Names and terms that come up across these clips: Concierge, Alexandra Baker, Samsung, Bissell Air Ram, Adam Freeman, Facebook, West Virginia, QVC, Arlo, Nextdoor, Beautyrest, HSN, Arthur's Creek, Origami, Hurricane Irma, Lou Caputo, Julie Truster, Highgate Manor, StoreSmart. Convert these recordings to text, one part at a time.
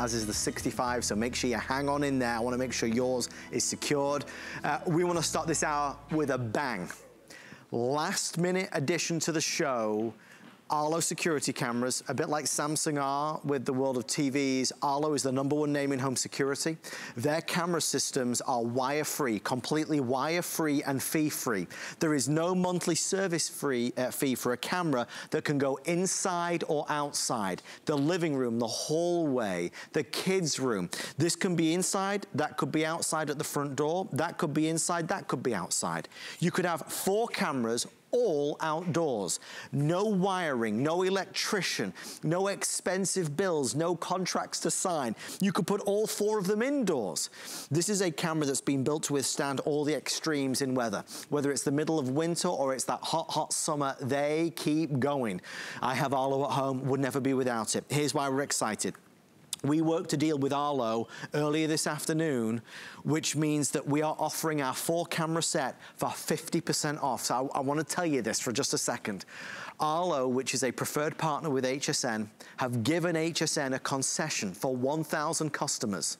as is the 65, so make sure you hang on in there. I want to make sure yours is secured. We want to start this hour with a bang. Last minute addition to the show, Arlo security cameras, a bit like Samsung are with the world of TVs. Arlo is the #1 name in home security. Their camera systems are wire-free, completely wire-free and fee-free. There is no monthly service fee for a camera that can go inside or outside. The living room, the hallway, the kids' room. This can be inside, that could be outside at the front door, that could be inside, that could be outside. You could have 4 cameras, all outdoors. No wiring, no electrician, no expensive bills, no contracts to sign. You could put all 4 of them indoors. This is a camera that's been built to withstand all the extremes in weather. Whether it's the middle of winter or it's that hot, hot summer, they keep going. I have Arlo at home, would never be without it. Here's why we're excited. We worked a deal with Arlo earlier this afternoon, which means that we are offering our 4-camera set for 50% off. So I want to tell you this for just a second. Arlo, which is a preferred partner with HSN, have given HSN a concession for 1,000 customers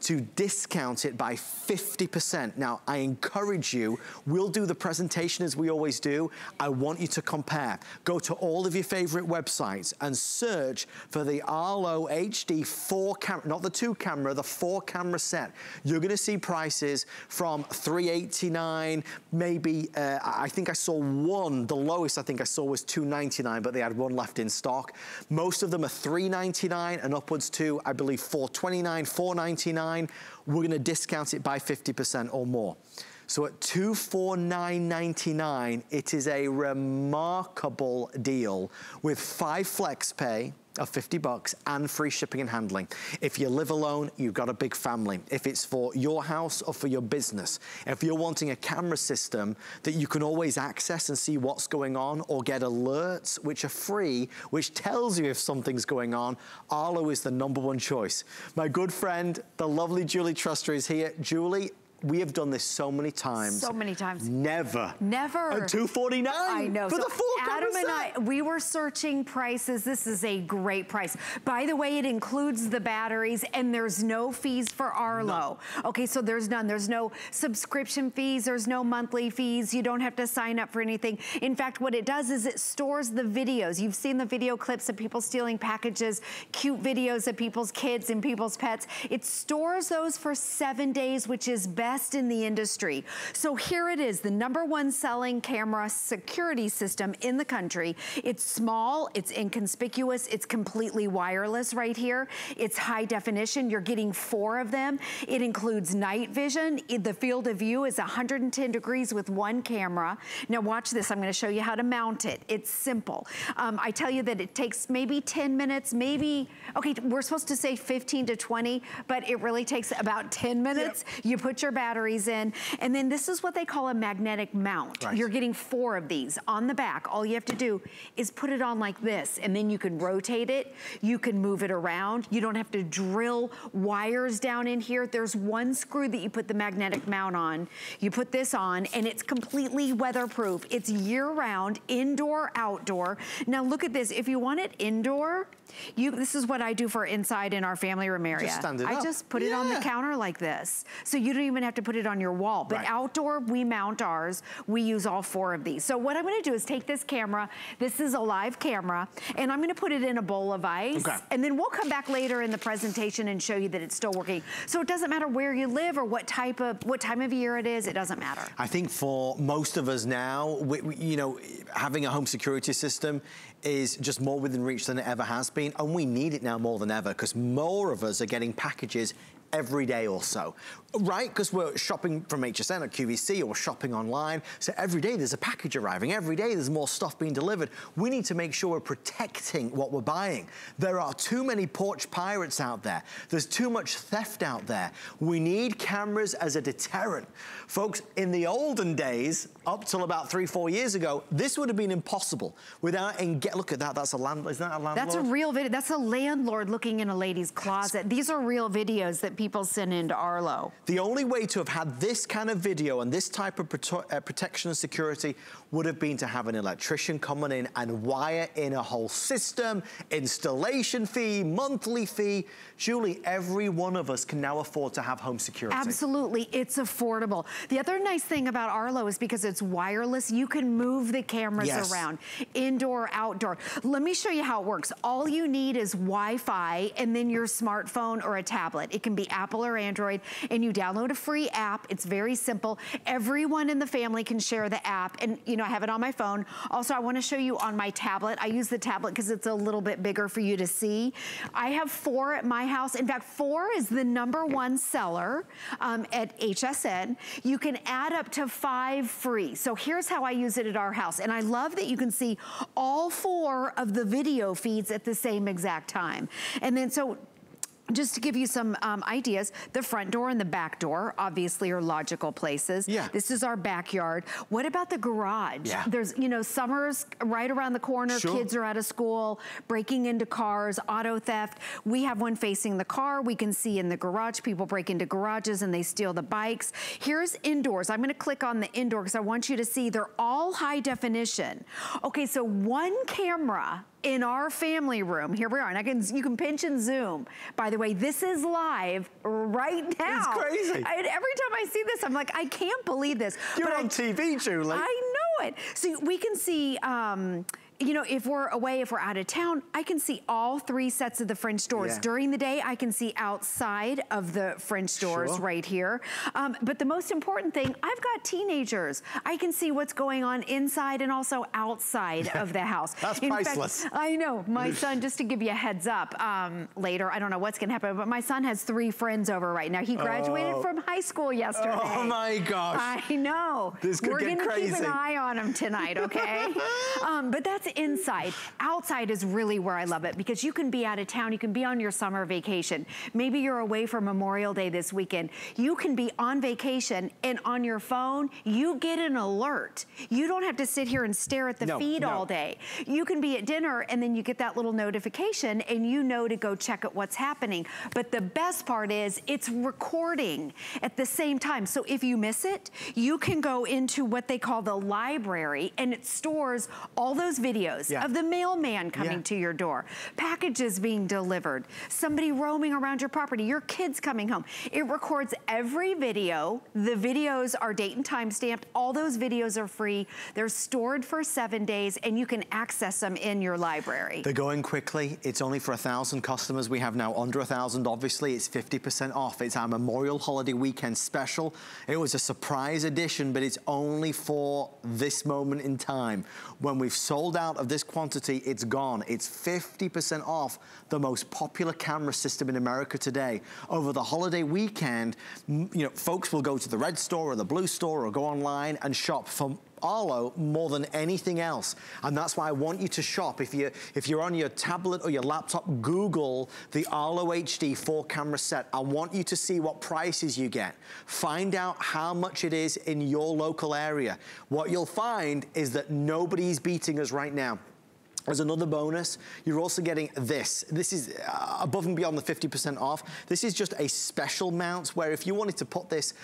to discount it by 50%. Now, I encourage you, we'll do the presentation as we always do. I want you to compare. Go to all of your favorite websites and search for the Arlo HD 4 camera, not the 2 camera, the 4 camera set. You're gonna see prices from $389, maybe, I think I saw one, the lowest I think I saw was $299, but they had one left in stock. Most of them are $399 and upwards to, I believe, $429, $499, we're going to discount it by 50% or more. So at $249.99, it is a remarkable deal with 5 flex pay of $50 and free shipping and handling. If you live alone, you've got a big family. If it's for your house or for your business, if you're wanting a camera system that you can always access and see what's going on or get alerts, which are free, which tells you if something's going on, Arlo is the #1 choice. My good friend, the lovely Julie Truster is here. Julie, we have done this so many times. So many times. Never. At $249. I know. For so the 4 camera Adam set. And I, we were searching prices. This is a great price. By the way, it includes the batteries and there's no fees for Arlo. No. Okay, so there's none. There's no subscription fees. There's no monthly fees. You don't have to sign up for anything. In fact, what it does is it stores the videos. You've seen the video clips of people stealing packages, cute videos of people's kids and people's pets. It stores those for 7 days, which is best in the industry. So here it is, the #1 selling camera security system in the country. It's small, it's inconspicuous, it's completely wireless right here. It's high definition, you're getting 4 of them. It includes night vision. The field of view is 110 degrees with 1 camera. Now watch this, I'm gonna show you how to mount it. It's simple. I tell you that it takes maybe 10 minutes, maybe, okay, we're supposed to say 15 to 20, but it really takes about 10 minutes. Yep. You put your batteries in, and then this is what they call a magnetic mount. Right. You're getting 4 of these on the back. All you have to do is put it on like this, and then you can rotate it. You can move it around. You don't have to drill wires down in here. There's 1 screw that you put the magnetic mount on. You put this on, and it's completely weatherproof. It's year-round, indoor, outdoor. Now look at this. If you want it indoor, this is what I do for inside in our family room area. Just stand it up. I just put it on the counter like this, so you don't even have to put it on your wall. But outdoor, we mount ours. We use all 4 of these. So what I'm going to do is take this camera. This is a live camera, and I'm going to put it in a bowl of ice. Okay. And then we'll come back later in the presentation and show you that it's still working. So it doesn't matter where you live or what time of year it is. It doesn't matter. I think for most of us now, you know, having a home security system is just more within reach than it ever has been. And we need it now more than ever because more of us are getting packages every day or so, right? Because we're shopping from HSN or QVC or shopping online. So every day there's a package arriving. Every day there's more stuff being delivered. We need to make sure we're protecting what we're buying. There are too many porch pirates out there. There's too much theft out there. We need cameras as a deterrent. Folks, in the olden days, up till about 3 or 4 years ago, this would have been impossible without, look at that, that's a landlord. Isn't that a landlord? That's a real video. That's a landlord looking in a lady's closet. These are real videos that people people send into Arlo. The only way to have had this kind of video and this type of protection and security would have been to have an electrician coming in and wire in a whole system, installation fee, monthly fee. Julie, every one of us can now afford to have home security. Absolutely, it's affordable. The other nice thing about Arlo is because it's wireless, you can move the cameras around, indoor, outdoor. Let me show you how it works. All you need is Wi-Fi and then your smartphone or a tablet. It can be Apple or Android, and you download a free app. It's very simple. Everyone in the family can share the app, and you know, I have it on my phone. Also, I want to show you on my tablet. I use the tablet because it's a little bit bigger for you to see. I have 4 at my house. In fact, 4 is the #1 seller at HSN. You can add up to 5 free. So here's how I use it at our house. And I love that you can see all 4 of the video feeds at the same exact time. And then so, just to give you some ideas, the front door and the back door obviously are logical places. Yeah. This is our backyard. What about the garage? Yeah. There's, you know, summer's right around the corner. Sure. Kids are out of school, breaking into cars, auto theft. We have one facing the car. We can see in the garage, people break into garages and they steal the bikes. Here's indoors. I'm going to click on the indoor because I want you to see they're all high definition. Okay, so one camera in our family room, here we are, and you can pinch and zoom. By the way, this is live right now. It's crazy. Every time I see this, I'm like, I can't believe this. You're on TV, Julie. I know it. So we can see, you know, if we're away, if we're out of town, I can see all 3 sets of the French doors. Yeah. During the day, I can see outside of the French doors right here. But the most important thing, I've got teenagers. I can see what's going on inside and also outside of the house. That's priceless. In fact, I know. My son, just to give you a heads up, later, I don't know what's going to happen, but my son has 3 friends over right now. He graduated from high school yesterday. Oh, my gosh. I know. This could get crazy. We're going to keep an eye on him tonight, okay? But that's inside. Outside is really where I love it because you can be out of town. You can be on your summer vacation. Maybe you're away for Memorial Day this weekend. You can be on vacation and on your phone, you get an alert. You don't have to sit here and stare at the feed all day. You can be at dinner and then you get that little notification and you know to go check at what's happening. But the best part is it's recording at the same time. So if you miss it, you can go into what they call the library and it stores all those videos of the mailman coming to your door, packages being delivered, somebody roaming around your property, your kids coming home. It records every video. The videos are date and time stamped. All those videos are free. They're stored for 7 days and you can access them in your library. They're going quickly. It's only for 1,000 customers. We have now under 1,000. Obviously, it's 50% off. It's our Memorial Holiday Weekend special. It was a surprise edition, but it's only for this moment in time. When we've sold out of this quantity, it's gone. It's 50% off the most popular camera system in America today. Over the holiday weekend, you know, folks will go to the red store or the blue store or go online and shop for Arlo more than anything else. And that's why I want you to shop. If you're on your tablet or your laptop, Google the Arlo HD 4-camera set. I want you to see what prices you get. Find out how much it is in your local area. What you'll find is that nobody's beating us right now. As another bonus, you're also getting this. This is above and beyond the 50% off. This is just a special mount where if you wanted to put this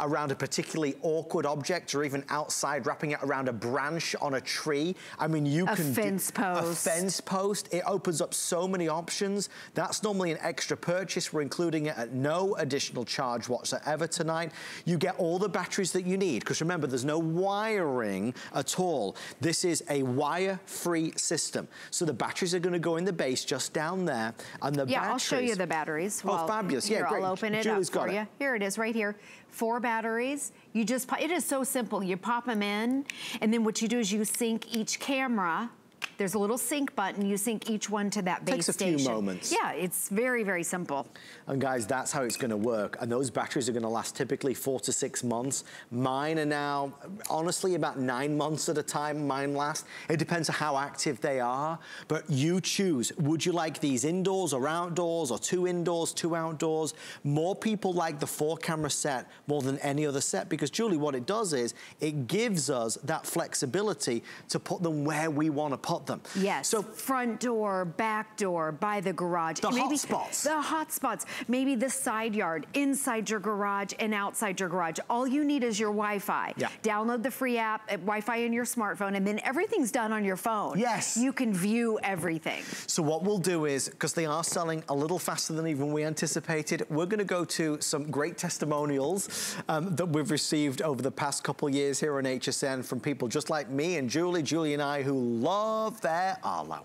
around a particularly awkward object or even outside, wrapping it around a branch on a tree, I mean, you can do a fence post. A fence post. It opens up so many options. That's normally an extra purchase. We're including it at no additional charge whatsoever tonight. You get all the batteries that you need because remember, there's no wiring at all. This is a wire-free system. So the batteries are going to go in the base just down there. And the batteries. I'll show you the batteries. Oh, fabulous. Yeah, great. I'll open it up for you. Here it is right here. 4 batteries. You just, it is so simple. You pop them in and then what you do is you sync each camera. There's a little sync button. You sync each one to that base station. Takes a few moments. Yeah, it's very, very simple. And guys, that's how it's going to work. And those batteries are going to last typically 4 to 6 months. Mine are now, honestly, about 9 months at a time. Mine last. It depends on how active they are. But you choose. Would you like these indoors or outdoors or 2 indoors, 2 outdoors? More people like the 4-camera set more than any other set because, Julie, what it does is it gives us that flexibility to put them where we want to put built them. Yes. So front door, back door, by the garage. The hot spots. The hot spots. Maybe the side yard, inside your garage and outside your garage. All you need is your Wi-Fi. Yeah. Download the free app, Wi-Fi in your smartphone, and then everything's done on your phone. Yes. You can view everything. So what we'll do is, because they are selling a little faster than even we anticipated, we're going to go to some great testimonials that we've received over the past couple years here on HSN from people just like me and Julie and I who love their Arlo.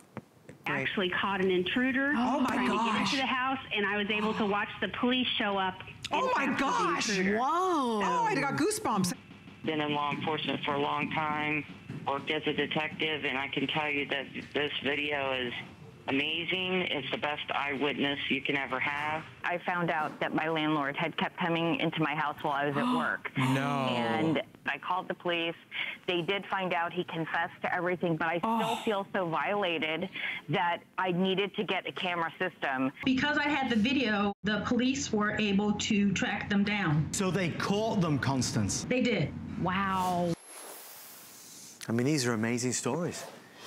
Actually caught an intruder trying to get into the house, and I was able to watch the police show up. Oh my gosh! Whoa! Oh, I got goosebumps. Been in law enforcement for a long time, worked as a detective, and I can tell you that this video is amazing. It's the best eyewitness you can ever have. I found out that my landlord had kept coming into my house while I was at work. No. And I called the police. They did find out. He confessed to everything, but I still feel so violated that I needed to get a camera system. Because I had the video, the police were able to track them down. So they caught them, Constance? They did. Wow. I mean, these are amazing stories.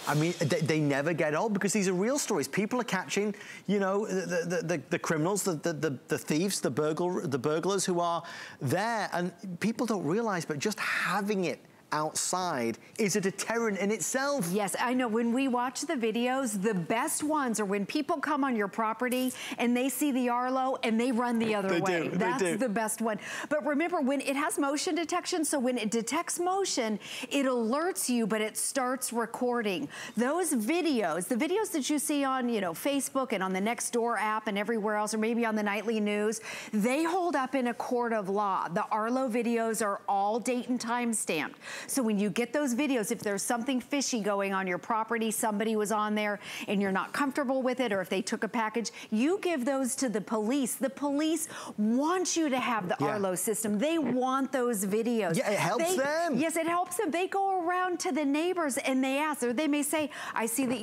I mean, they never get old because these are real stories. People are catching, you know, the criminals, the thieves, the burglars who are there. And people don't realize, but just having it outside is a deterrent in itself. Yes, I know. When we watch the videos, the best ones are when people come on your property and they see the Arlo and they run the other way. That's the best one. But remember, when it has motion detection, so when it detects motion, it alerts you, but it starts recording. Those videos, the videos that you see on, you know, Facebook and on the Nextdoor app and everywhere else, or maybe on the nightly news, they hold up in a court of law. The Arlo videos are all date and time stamped. So when you get those videos, if there's something fishy going on your property, somebody was on there and you're not comfortable with it, or if they took a package, you give those to the police. The police want you to have the Arlo system. They want those videos. Yeah, it helps them. Yes, it helps them. They go around to the neighbors and they ask, or they may say, I see that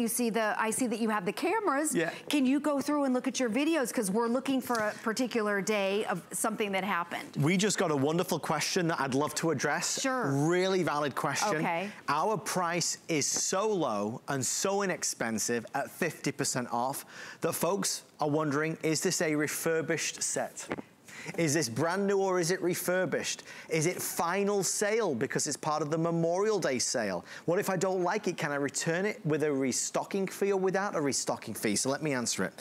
you have the cameras. Yeah. Can you go through and look at your videos? Because we're looking for a particular day of something that happened. We just got a wonderful question that I'd love to address. Sure. Really valid question. Okay. Our price is so low and so inexpensive at 50% off that folks are wondering, is this a refurbished set? Is this brand new or is it refurbished? Is it final sale because it's part of the Memorial Day sale? What if I don't like it? Can I return it with a restocking fee or without a restocking fee? So let me answer it.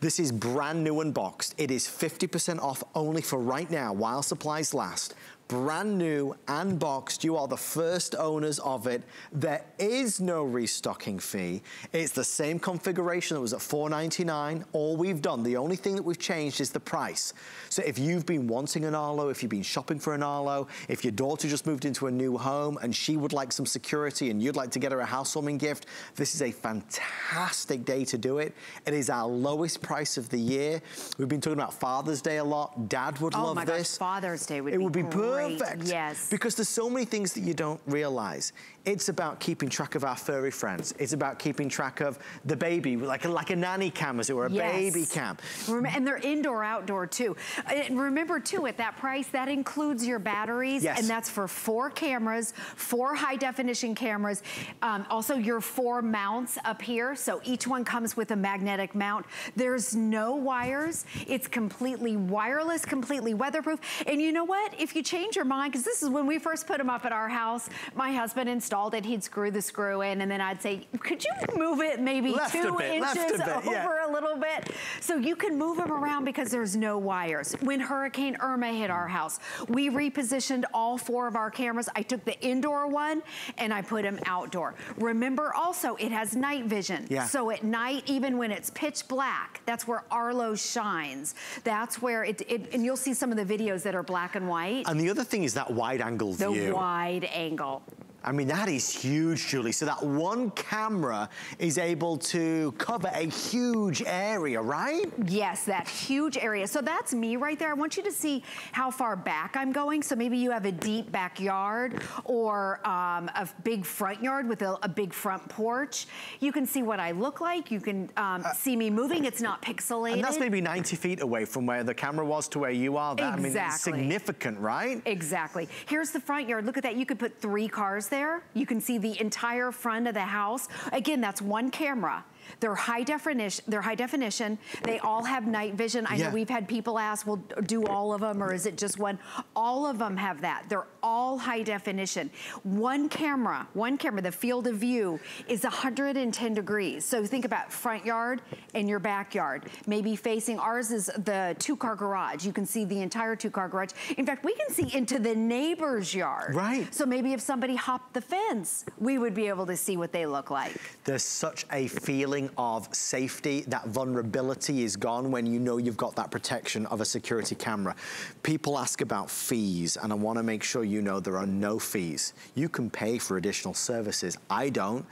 This is brand new unboxed. It is 50% off only for right now while supplies last. Brand new, unboxed, you are the first owners of it. There is no restocking fee. It's the same configuration that was at $4.99. All we've done, the only thing that we've changed is the price. So if you've been wanting an Arlo, if you've been shopping for an Arlo, if your daughter just moved into a new home and she would like some security and you'd like to get her a housewarming gift, this is a fantastic day to do it. It is our lowest price of the year. We've been talking about Father's Day a lot. Dad would love this. Oh my gosh, Father's Day would be perfect. Perfect. Yes. Because there's so many things that you don't realize. It's about keeping track of our furry friends. It's about keeping track of the baby, like a nanny cam, as it were, a baby cam. And they're indoor, outdoor too. And remember too, at that price, that includes your batteries. Yes. And that's for 4 cameras, 4 high definition cameras. Also your 4 mounts up here. So each one comes with a magnetic mount. There's no wires. It's completely wireless, completely weatherproof. And you know what? If you change your mind, because this is when we first put them up at our house, my husband installed it, he'd screw the screw in, and then I'd say, could you move it maybe left 2 inches over a little bit? So you can move them around because there's no wires. When Hurricane Irma hit our house, we repositioned all 4 of our cameras. I took the indoor one and I put them outdoor. Remember also, it has night vision. Yeah. So at night, even when it's pitch black, that's where Arlo shines. That's where it and you'll see some of the videos that are black and white. And the other thing is that wide angle view. The wide angle. I mean, that is huge, Julie. So that one camera is able to cover a huge area, right? Yes, that huge area. So that's me right there. I want you to see how far back I'm going. So maybe you have a deep backyard or a big front yard with a big front porch. You can see what I look like. You can see me moving. It's not pixelated. And that's maybe 90 feet away from where the camera was to where you are. Exactly. I mean, it's significant, right? Exactly. Here's the front yard. Look at that. You could put 3 cars doors there. You can see the entire front of the house. Again, that's one camera. They're high definition. They all have night vision. I know we've had people ask, well, do all of them or is it just one? All of them have that. They're all high definition. One camera, the field of view is 110 degrees. So think about front yard and your backyard. Maybe facing, ours is the two-car garage. You can see the entire two-car garage. In fact, we can see into the neighbor's yard. Right. So maybe if somebody hopped the fence, we would be able to see what they look like. There's such a feeling of safety. That vulnerability is gone when you know you've got that protection of a security camera. People ask about fees, and I want to make sure you know there are no fees. You can pay for additional services. I don't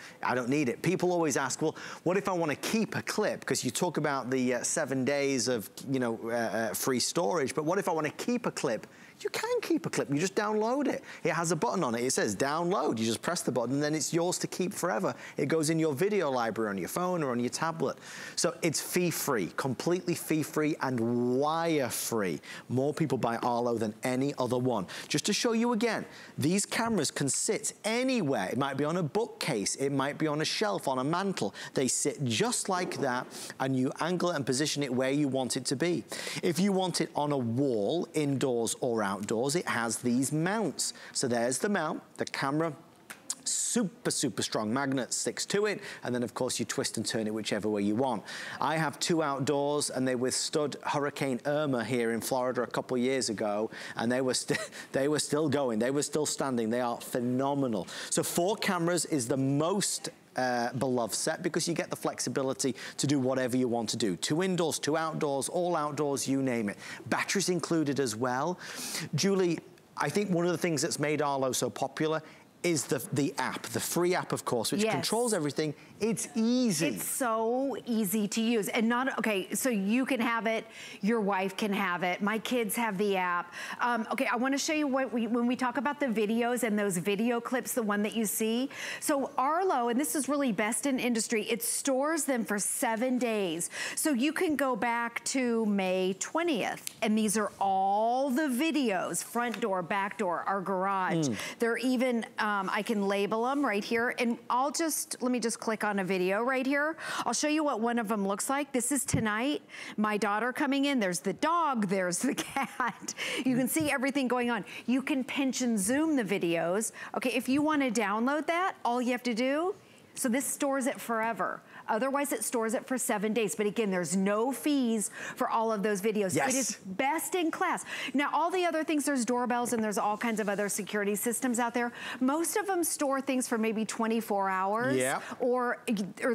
need it. People always ask, well, what if I want to keep a clip? Because you talk about the 7 days of free storage, but what if I want to keep a clip? You can keep a clip. You just download it. It has a button on it. It says download. You just press the button, then it's yours to keep forever. It goes in your video library on your phone or on your tablet. So it's fee-free, completely fee-free and wire-free. More people buy Arlo than any other one. Just to show you again, these cameras can sit anywhere. It might be on a bookcase. It might be on a shelf, on a mantle. They sit just like that, and you angle it and position it where you want it to be. If you want it on a wall, indoors or outdoors, it has these mounts. So there's the mount, the camera, super, super strong magnet sticks to it, and then of course you twist and turn it whichever way you want. I have two outdoors, and they withstood Hurricane Irma here in Florida a couple years ago, and they were still going, they were still standing. They are phenomenal. So 4 cameras is the most beloved set because you get the flexibility to do whatever you want to do. 2 indoors, 2 outdoors, all outdoors, you name it. Batteries included as well. Julie, I think one of the things that's made Arlo so popular is the app, the free app, of course, which controls everything. It's easy. It's so easy to use. And not, okay, so you can have it, your wife can have it, my kids have the app. Okay, I wanna show you what when we talk about the videos and those video clips, the one that you see. So Arlo, and this is really best in industry, it stores them for 7 days. So you can go back to May 20th, and these are all the videos, front door, back door, our garage. They're even, I can label them right here, and let me just click on a video right here. I'll show you what one of them looks like. This is tonight, my daughter coming in. There's the dog, there's the cat. You can see everything going on. You can pinch and zoom the videos. Okay, if you want to download that, all you have to do, so this stores it forever. Otherwise, it stores it for 7 days. But again, there's no fees for all of those videos. Yes. It is best in class. Now, all the other things, there's doorbells and there's all kinds of other security systems out there. Most of them store things for maybe 24 hours or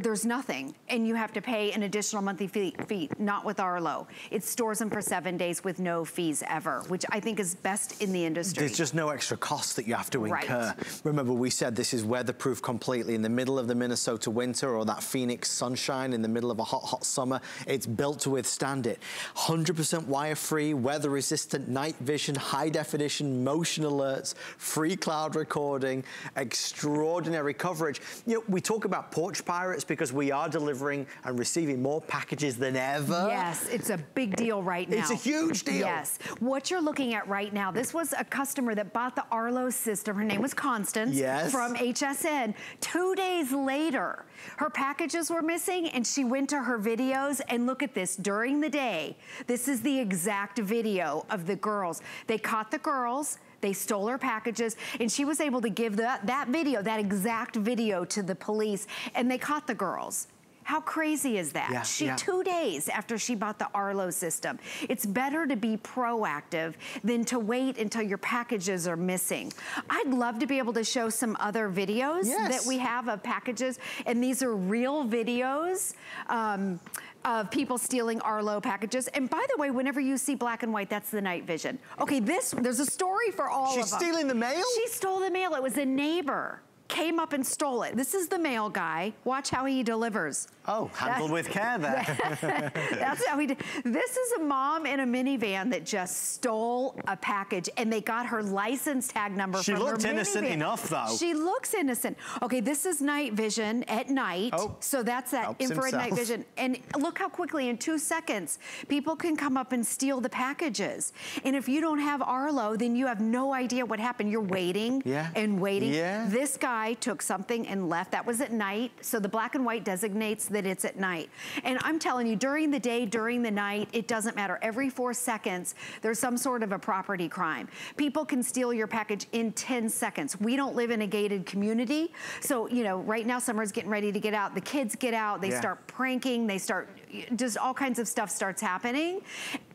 there's nothing. And you have to pay an additional monthly fee, not with Arlo. It stores them for 7 days with no fees ever, which I think is best in the industry. There's just no extra cost that you have to incur. Remember, we said this is weatherproof completely in the middle of the Minnesota winter or that Phoenix sunshine in the middle of a hot, hot summer. It's built to withstand it. 100% wire-free, weather-resistant, night vision, high-definition, motion alerts, free cloud recording, extraordinary coverage. You know, we talk about porch pirates because we are delivering and receiving more packages than ever. Yes, it's a big deal right now. It's a huge deal. Yes. What you're looking at right now, this was a customer that bought the Arlo system. Her name was Constance from HSN. 2 days later, her packages were missing, and she went to her videos, and look at this. During the day, this is the exact video of the girls. They caught the girls, they stole her packages, and she was able to give that video, that exact video, to the police, and they caught the girls. How crazy is that? Yeah, she 2 days after she bought the Arlo system. It's better to be proactive than to wait until your packages are missing. I'd love to be able to show some other videos that we have of packages, and these are real videos of people stealing Arlo packages. And by the way, whenever you see black and white, that's the night vision. Okay, there's a story for all of them. She's stealing the mail? She stole the mail. It was a neighbor. came up and stole it. This is the mail guy. Watch how he delivers. Oh, handled with care there. That's how he did. This is a mom in a minivan that just stole a package, and they got her license tag number from her minivan. She looked innocent enough, though. She looks innocent. Okay, this is night vision at night. Oh, so that's that infrared night vision. And look how quickly, in 2 seconds, people can come up and steal the packages. And if you don't have Arlo, then you have no idea what happened. You're waiting and waiting. Yeah. This guy took something and left. That was at night. So the black and white designates that it's at night. And I'm telling you, during the day, during the night, it doesn't matter. Every 4 seconds, there's some sort of a property crime. People can steal your package in 10 seconds. We don't live in a gated community. So, you know, right now summer's getting ready to get out. The kids get out, they start pranking, they start, just all kinds of stuff starts happening.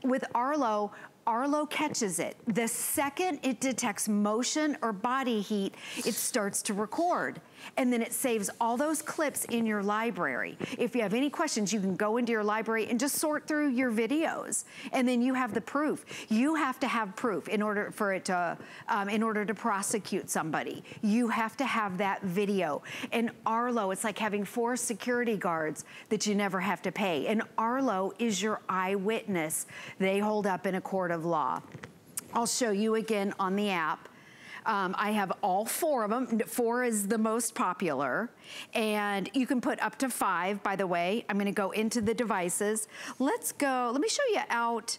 With Arlo, Arlo catches it. The second it detects motion or body heat, it starts to record. And then it saves all those clips in your library. If you have any questions, you can go into your library and just sort through your videos. And then you have the proof. You have to have proof in order for it to, in order to prosecute somebody. You have to have that video. And Arlo, it's like having 4 security guards that you never have to pay. And Arlo is your eyewitness. They hold up in a court of law. I'll show you again on the app. I have all 4 of them. 4 is the most popular. And you can put up to 5, by the way. I'm gonna go into the devices. Let's go, let me show you out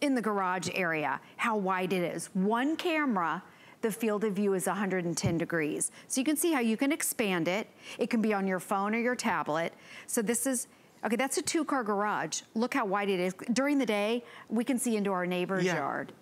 in the garage area, how wide it is. 1 camera, the field of view is 110 degrees. So you can see how you can expand it. It can be on your phone or your tablet. So this is, okay, that's a 2-car garage. Look how wide it is. During the day, we can see into our neighbor's yard.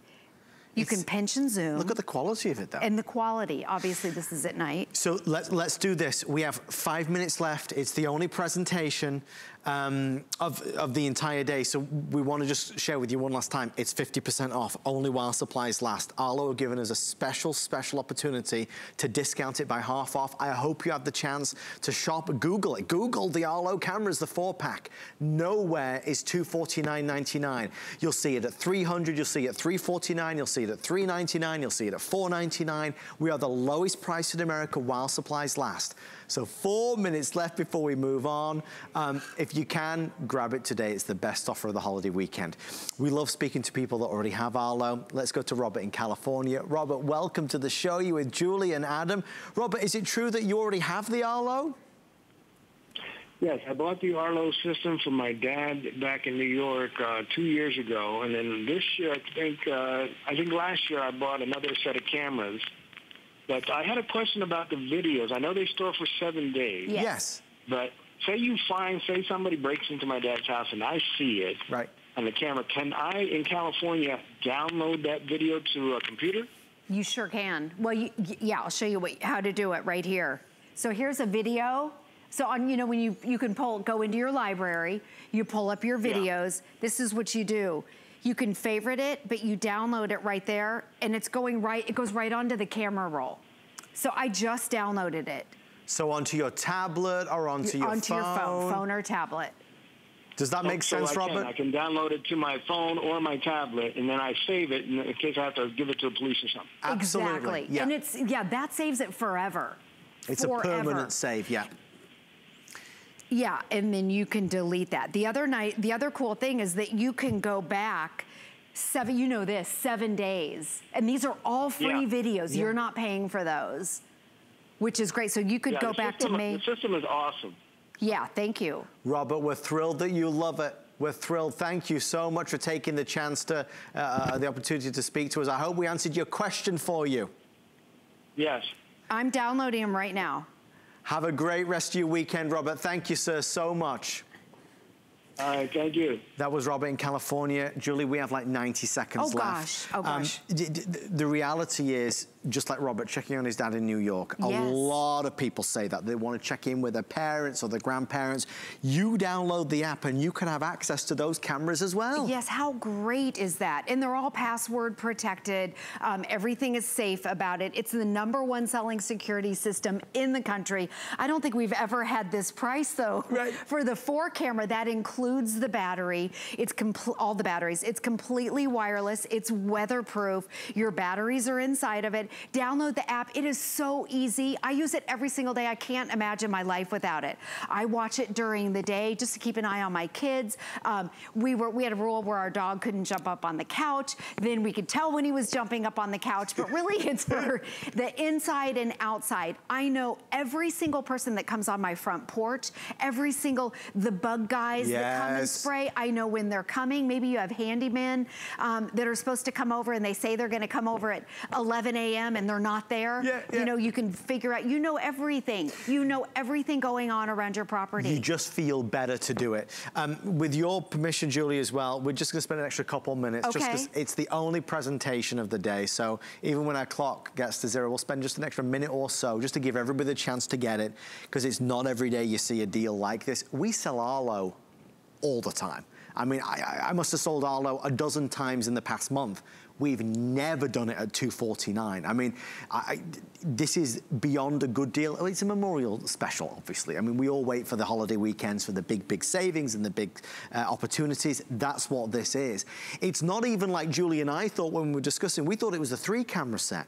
You can pinch and zoom. Look at the quality of it, though. And the quality. Obviously, this is at night. So let's do this. We have 5 minutes left. It's the only presentation of the entire day. So we want to just share with you one last time. It's 50% off, only while supplies last. Arlo have given us a special, special opportunity to discount it by half off. I hope you have the chance to shop. Google it. Google the Arlo cameras, the 4-pack. Nowhere is $249.99. You'll see it at $300. You'll see it at $349. You'll see it at $399. You'll see it at $499. We are the lowest price in America while supplies last. So 4 minutes left before we move on. If you can, grab it today. It's the best offer of the holiday weekend. We love speaking to people that already have Arlo. Let's go to Robert in California. Robert, welcome to the show. You're with Julie and Adam. Robert, is it true that you already have the Arlo? Yes, I bought the Arlo system from my dad back in New York 2 years ago. And then this year, I think last year I bought another set of cameras. But I had a question about the videos. I know they store for 7 days. Yes. But say you find, say somebody breaks into my dad's house and I see it on the camera. Can I, in California, download that video to a computer? You sure can. Well, yeah, I'll show you how to do it right here. So here's a video. So on, you know, when you can go into your library, you pull up your videos. Yeah. This is what you do. You can favorite it, but you download it right there, and it's going right, it goes right onto the camera roll. So I just downloaded it. So onto your tablet or onto your phone? Onto your phone or tablet. Does that make sense, Robert? I can download it to my phone or my tablet, and then I save it in case I have to give it to the police or something. Absolutely. Exactly. Yeah. And it's, that saves it forever. It's a permanent save, Yeah, and then you can delete that. The other cool thing is that you can go back 7 days. And these are all free videos. Yeah. You're not paying for those, which is great. So you could go back to me. The system is awesome. Yeah, thank you. Robert, we're thrilled that you love it. We're thrilled. Thank you so much for taking the chance to, the opportunity to speak to us. I hope we answered your question for you. Yes. I'm downloading them right now. Have a great rest of your weekend, Robert. Thank you, sir, so much. All right, thank you. That was Robert in California. Julie, we have like 90 seconds left. Oh, gosh. The reality is, just like Robert checking on his dad in New York, a lot of people say that. They want to check in with their parents or their grandparents. You download the app and you can have access to those cameras as well. Yes, how great is that? And they're all password protected. Everything is safe about it. It's the #1 selling security system in the country. I don't think we've ever had this price though. Right. For the 4 camera, that includes the battery. It's all the batteries. It's completely wireless. It's weatherproof. Your batteries are inside of it. Download the app. It is so easy. I use it every single day. I can't imagine my life without it. I watch it during the day just to keep an eye on my kids. We had a rule where our dog couldn't jump up on the couch. Then we could tell when he was jumping up on the couch. But really, it's for the inside and outside. I know every single person that comes on my front porch, every single, the bug guys that come and spray. I know when they're coming. Maybe you have handymen that are supposed to come over and they say they're going to come over at 11 a.m. and they're not there. You know, you can figure out, you know everything. You know everything going on around your property. You just feel better to do it. With your permission, Julie, as well, we're just going to spend an extra couple minutes just because it's the only presentation of the day. So even when our clock gets to zero, we'll spend just an extra minute or so just to give everybody the chance to get it, because it's not every day you see a deal like this. We sell Arlo all the time. I mean, I must have sold Arlo a dozen times in the past month. We've never done it at $249. I mean, this is beyond a good deal. It's a memorial special, obviously. I mean, we all wait for the holiday weekends for the big, big savings and the big opportunities. That's what this is. It's not even like Julie and I thought when we were discussing. We thought it was a 3-camera set.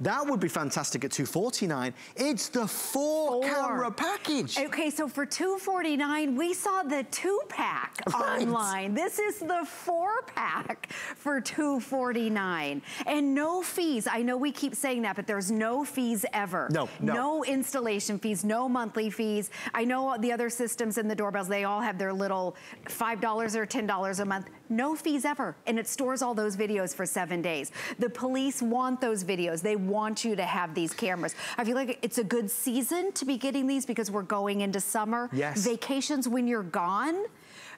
That would be fantastic at $249. It's the 4-camera package. Okay, so for $249, we saw the 2-pack online. This is the 4-pack for $249. And no fees. I know we keep saying that, but there's no fees ever. No installation fees, no monthly fees. I know the other systems and the doorbells, they all have their little $5 or $10 a month. No fees ever. And it stores all those videos for 7 days. The police want those videos. They want you to have these cameras. I feel like it's a good season to be getting these because we're going into summer. Yes. Vacations when you're gone.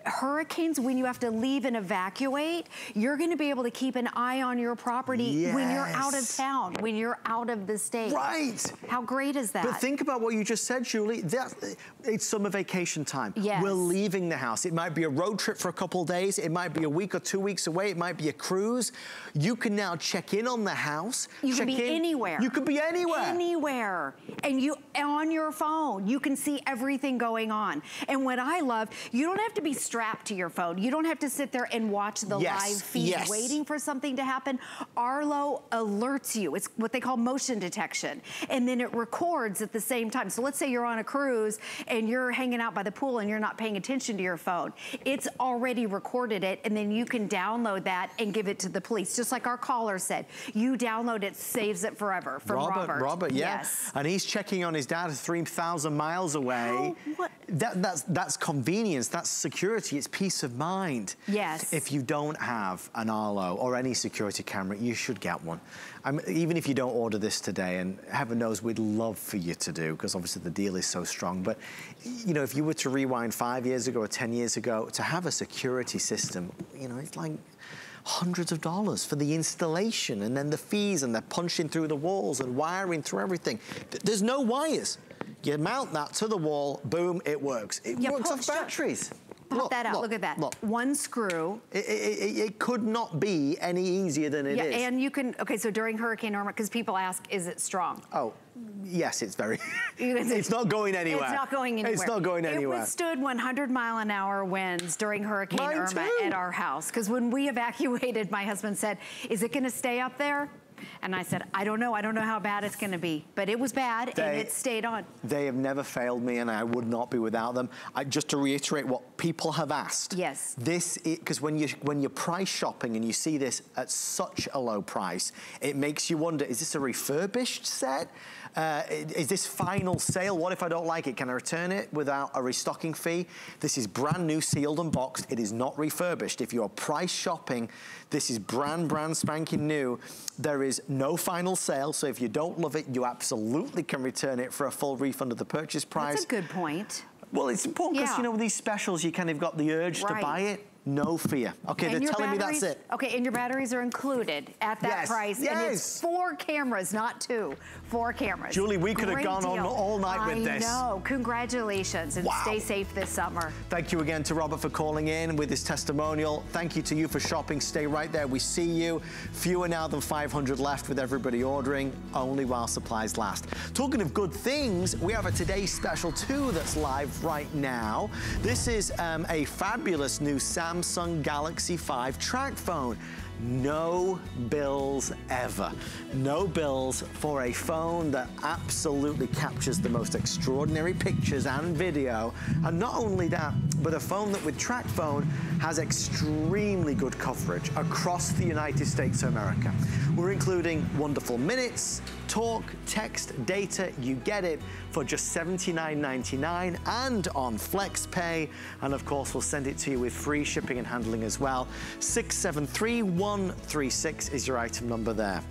Hurricanes, when you have to leave and evacuate, you're going to be able to keep an eye on your property when you're out of town, when you're out of the state. Right. How great is that? But think about what you just said, Julie. It's summer vacation time. Yes. We're leaving the house. It might be a road trip for a couple of days. It might be a week or 2 weeks away. It might be a cruise. You can now check in on the house. You can be anywhere. You could be anywhere. Anywhere. And you, on your phone, you can see everything going on. And what I love, you don't have to be strapped to your phone. You don't have to sit there and watch the live feed waiting for something to happen. Arlo alerts you. It's what they call motion detection. And then it records at the same time. So let's say you're on a cruise and you're hanging out by the pool and you're not paying attention to your phone. It's already recorded it, and then you can download that and give it to the police. Just like our caller said, you download it, saves it forever from Robert. Yes. And he's checking on his dad 3,000 miles away. That's convenience. That's security. It's peace of mind. Yes. If you don't have an Arlo or any security camera, you should get one. Even if you don't order this today, and heaven knows we'd love for you to do, because obviously the deal is so strong. But, you know, if you were to rewind 5 years ago or 10 years ago, to have a security system, you know, it's like hundreds of dollars for the installation, and then the fees, and the punching through the walls and wiring through everything. There's no wires. You mount that to the wall, boom, it works. It works off batteries. Look at that. One screw. It could not be any easier than it is. And you can, so during Hurricane Irma, because people ask, is it strong? Yes, it's very, it's not going anywhere. It's not going anywhere. It's not going anywhere. It withstood 100-mile-an-hour winds during Hurricane Irma at our house. Because when we evacuated, my husband said, is it going to stay up there? And I said, I don't know. I don't know how bad it's going to be. But it was bad, and it stayed on. They have never failed me, and I would not be without them. Just to reiterate what people have asked. Yes. This is, because when you're price shopping and you see this at such a low price, it makes you wonder, is this a refurbished set? Is this final sale? What if I don't like it? Can I return it without a restocking fee? This is brand new, sealed and boxed. It is not refurbished. If you're price shopping, this is brand spanking new. There is no final sale, so if you don't love it, you absolutely can return it for a full refund of the purchase price. That's a good point. Well, it's important because, you know, with these specials, you kind of got the urge to buy it. No fear. Okay, they're telling me that's it. Okay, and your batteries are included at that price. Yes. And it's 4 cameras, not 2. 4 cameras. Julie, we could have gone on all night with this. I know. Congratulations, and stay safe this summer. Thank you again to Robert for calling in with his testimonial. Thank you to you for shopping. Stay right there. We see you. Fewer now than 500 left with everybody ordering, only while supplies last. Talking of good things, we have a Today Special 2 that's live right now. This is a fabulous new Samsung Samsung Galaxy 5 track phone. No bills ever. No bills for a phone that absolutely captures the most extraordinary pictures and video. And not only that, but a phone that with track phone has extremely good coverage across the United States of America. We're including wonderful minutes, talk, text, data, you get it, for just $79.99 and on FlexPay. And of course, we'll send it to you with free shipping and handling as well. 673136 is your item number there.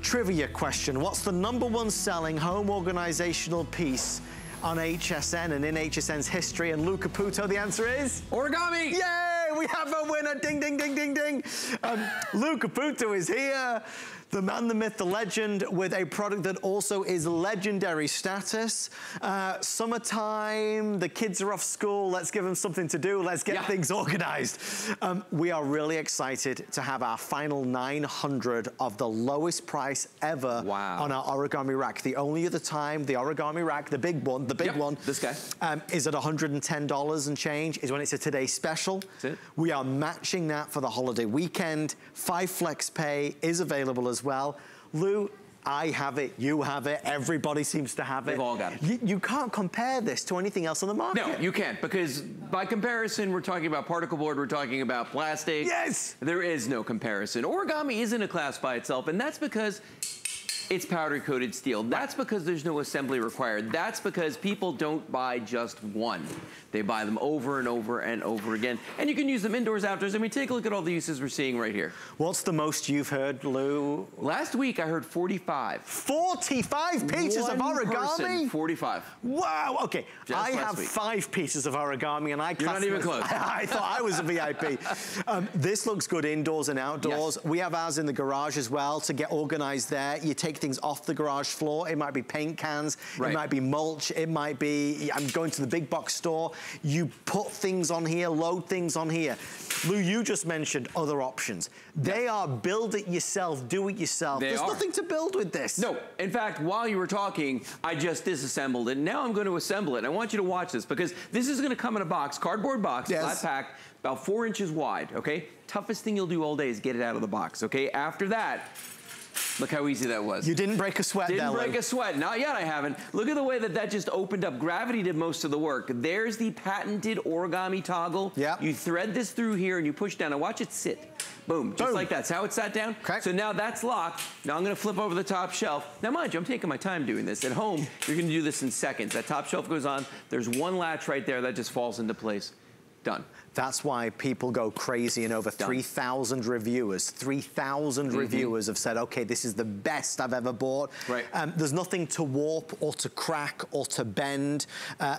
Trivia question: what's the number one selling home organizational piece on HSN and in HSN's history? And Lou Caputo, the answer is Origami. Yay, we have a winner. Ding, ding, ding, ding, ding. Lou Caputo is here. The man, the myth, the legend, with a product that also is legendary status. Summertime, the kids are off school, let's give them something to do, let's get things organized. We are really excited to have our final 900 of the lowest price ever on our Origami rack. The only other time the Origami rack, the big one, this guy, is at $110 and change, is when it's a Today Special. That's it. We are matching that for the holiday weekend. 5 Flex Pay is available as well. Lou, I have it, you have it, everybody seems to have it. They've all got it. You can't compare this to anything else on the market. No, you can't, because by comparison, we're talking about particle board, we're talking about plastic. Yes! There is no comparison. Origami isn't a class by itself, and that's because it's powder-coated steel. That's because there's no assembly required. That's because people don't buy just one. They buy them over and over and over again. And you can use them indoors, outdoors. I mean, take a look at all the uses we're seeing right here. What's the most you've heard, Lou? Last week, I heard 45. 45 pieces of origami? Person, 45. Wow, okay. Just I have week. 5 pieces of origami, and I classed. You're not even close. I thought I was a VIP. This looks good indoors and outdoors. Yes. We have ours in the garage as well to get organized there. You take things off the garage floor. It might be paint cans, it might be mulch, it might be, I'm going to the big box store. You put things on here, load things on here. Lou, you just mentioned other options. They are build it yourself, do it yourself. There's nothing to build with this. No, in fact, while you were talking, I just disassembled it. Now I'm going to assemble it. And I want you to watch this, because this is going to come in a box, cardboard box, flat packed, about 4 inches wide, okay? Toughest thing you'll do all day is get it out of the box, okay? After that, look how easy that was. You didn't break a sweat, Lou. Didn't break a sweat. Not yet, I haven't. Look at the way that just opened up. Gravity did most of the work. There's the patented origami toggle. Yeah. You thread this through here and you push down. Now watch it sit. Boom. Boom. Just like that. That's how it sat down. Okay. So now that's locked. Now I'm going to flip over the top shelf. Now mind you, I'm taking my time doing this. At home, you're going to do this in seconds. That top shelf goes on. There's one latch right there that just falls into place. Done. That's why people go crazy, and over 3,000 reviewers, 3,000 reviewers have said, okay, this is the best I've ever bought. Right. There's nothing to warp or to crack or to bend.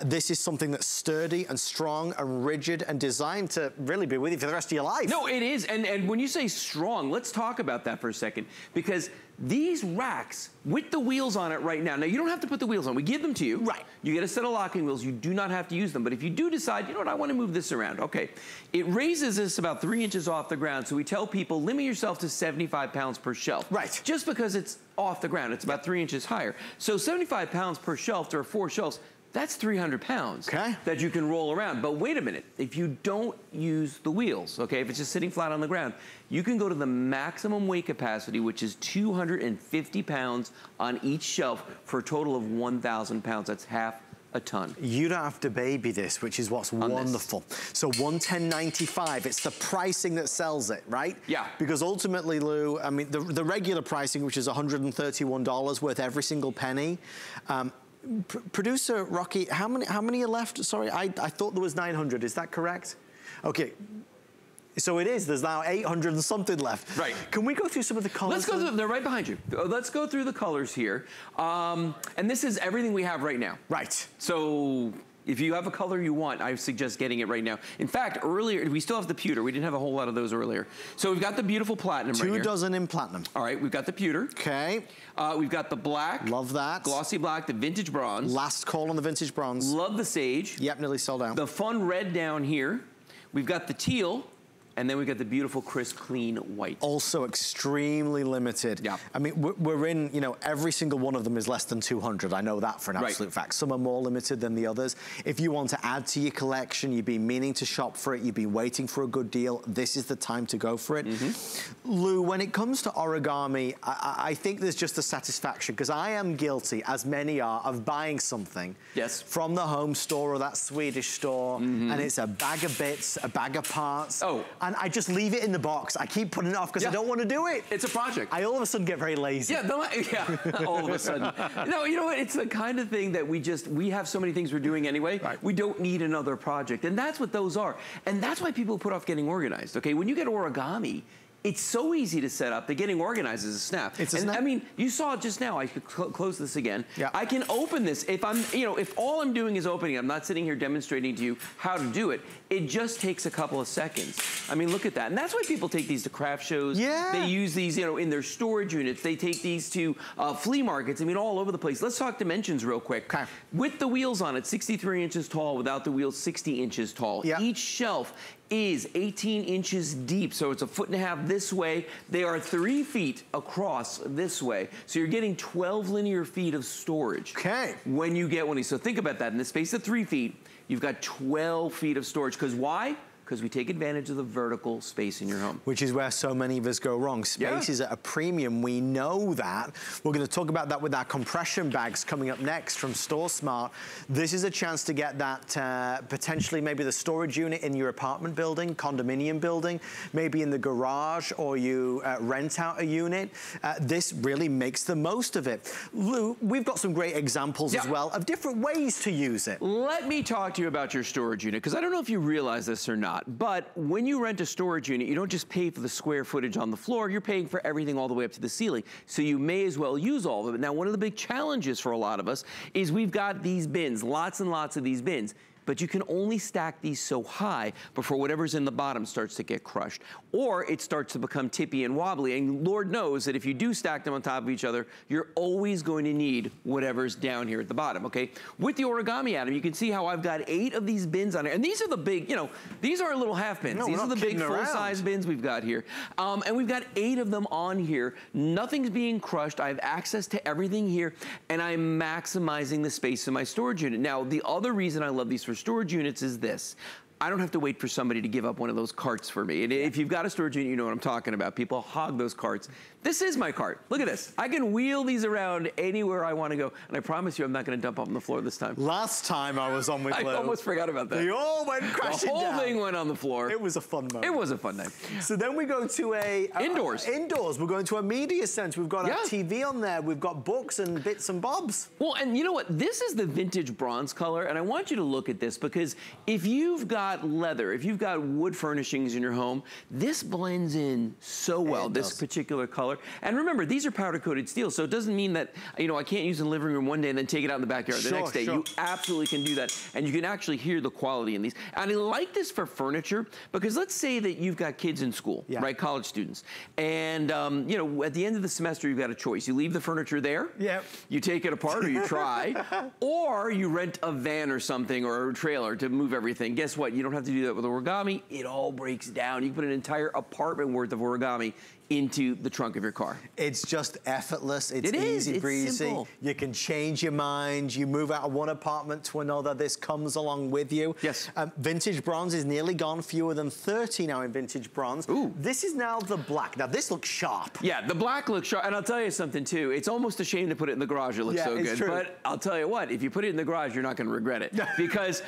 This is something that's sturdy and strong and rigid and designed to really be with you for the rest of your life. No, it is. And when you say strong, let's talk about that for a second, because these racks with the wheels on it right now, you don't have to put the wheels on. We give them to you. Right. You get a set of locking wheels. You do not have to use them. But if you do decide, you know what, I want to move this around, okay. It raises this about 3 inches off the ground. So we tell people, limit yourself to 75 pounds per shelf. Right. Just because it's off the ground, it's about 3 inches higher. So 75 pounds per shelf, there are 4 shelves. That's 300 pounds that you can roll around. But wait a minute, if you don't use the wheels, okay, if it's just sitting flat on the ground, you can go to the maximum weight capacity, which is 250 pounds on each shelf for a total of 1,000 pounds. That's half a ton. You don't have to baby this, which is what's wonderful. So $110.95, it's the pricing that sells it, right? Yeah. Because ultimately, Lou, I mean, the regular pricing, which is $131 worth every single penny, Producer Rocky, how many are left? Sorry, I thought there was 900. Is that correct? Okay. So it is. There's now 800 and something left. Right. Can we go through some of the colors? Let's go through them. They're right behind you. Let's go through the colors here. And this is everything we have right now. Right. So if you have a color you want, I suggest getting it right now. In fact, earlier, we still have the pewter. We didn't have a whole lot of those earlier. So we've got the beautiful platinum right here. 2 dozen in platinum. All right, we've got the pewter. Okay. We've got the black. Love that. Glossy black, the vintage bronze. Last call on the vintage bronze. Love the sage. Yep, nearly sold out. The fun red down here. We've got the teal. And then we got the beautiful, crisp, clean white. Also extremely limited. Yeah. I mean, we're in, you know, every single one of them is less than 200. I know that for an absolute fact. Some are more limited than the others. If you want to add to your collection, you've been meaning to shop for it, you've been waiting for a good deal, this is the time to go for it. Mm-hmm. Lou, when it comes to Origami, I think there's just a satisfaction, because I am guilty, as many are, of buying something from the home store or that Swedish store, and it's a bag of bits, a bag of parts. And I just leave it in the box. I keep putting it off because I don't want to do it. It's a project. I all of a sudden get very lazy. Yeah, all of a sudden. No, you know what? It's the kind of thing that we have so many things we're doing anyway. Right. We don't need another project. And that's what those are. And that's why people put off getting organized, okay? When you get Origami, it's so easy to set up that getting organized is a snap. It's a snap. I mean, you saw it just now. I could close this again. Yeah. I can open this. If I'm, you know, if all I'm doing is opening, I'm not sitting here demonstrating to you how to do it. It just takes a couple of seconds. I mean, look at that. And that's why people take these to craft shows. Yeah. They use these, you know, in their storage units. They take these to flea markets. I mean, all over the place. Let's talk dimensions real quick. Okay. With the wheels on it, 63 inches tall. Without the wheels, 60 inches tall. Yeah. Each shelf is 18 inches deep, so it's a foot and a half this way. They are 3 feet across this way, so you're getting 12 linear feet of storage. Okay. When you get one of these, so think about that. In the space of 3 feet, you've got 12 feet of storage. Because why? Because we take advantage of the vertical space in your home. Which is where so many of us go wrong. Space is at a premium, we know that. We're gonna talk about that with our compression bags coming up next from StoreSmart. This is a chance to get that potentially maybe the storage unit in your apartment building, condominium building, maybe in the garage, or you rent out a unit. This really makes the most of it. Lou, we've got some great examples as well of different ways to use it. Let me talk to you about your storage unit, because I don't know if you realize this or not. But when you rent a storage unit, you don't just pay for the square footage on the floor, you're paying for everything all the way up to the ceiling. So you may as well use all of it. Now, one of the big challenges for a lot of us is we've got these bins, lots and lots of these bins, but you can only stack these so high before whatever's in the bottom starts to get crushed. Or it starts to become tippy and wobbly, and Lord knows that if you do stack them on top of each other, you're always going to need whatever's down here at the bottom, okay? With the Origami, Adam, you can see how I've got 8 of these bins on here, and these are the big, you know, these are little half bins. No, these are the big full-size bins we've got here. And we've got 8 of them on here. Nothing's being crushed. I have access to everything here, and I'm maximizing the space in my storage unit. Now, the other reason I love these for storage units is this. I don't have to wait for somebody to give up one of those carts for me. And if you've got a storage unit, you know what I'm talking about. People hog those carts. This is my cart. Look at this. I can wheel these around anywhere I want to go. And I promise you, I'm not going to dump off on the floor this time. Last time I was on with Lou, I almost forgot about that. They all went crashing down. The whole thing went on the floor. It was a fun moment. It was a fun night. So then we go to a... indoors. Indoors. We're going to a media center. We've got our TV on there. We've got books and bits and bobs. Well, and you know what? This is the vintage bronze color. And I want you to look at this, because if you've got leather, if you've got wood furnishings in your home, this blends in so well, this particular color. And remember, these are powder coated steel, so it doesn't mean that, you know, I can't use in the living room one day and then take it out in the backyard the next day. You absolutely can do that, and you can actually hear the quality in these. And I like this for furniture, because let's say that you've got kids in school, right, college students, and you know, at the end of the semester, you've got a choice. You leave the furniture there, you take it apart, or you try, or you rent a van or something, or a trailer to move everything. Guess what? You don't have to do that with Origami. It all breaks down. You can put an entire apartment worth of Origami into the trunk of your car. It's just effortless. It's easy breezy. Simple. You can change your mind. You move out of one apartment to another. This comes along with you. Yes. Vintage bronze is nearly gone. Fewer than 30 now in vintage bronze. Ooh. This is now the black. Now this looks sharp. Yeah, the black looks sharp. And I'll tell you something too. It's almost a shame to put it in the garage. It looks so good. True. But I'll tell you what, if you put it in the garage, you're not going to regret it, because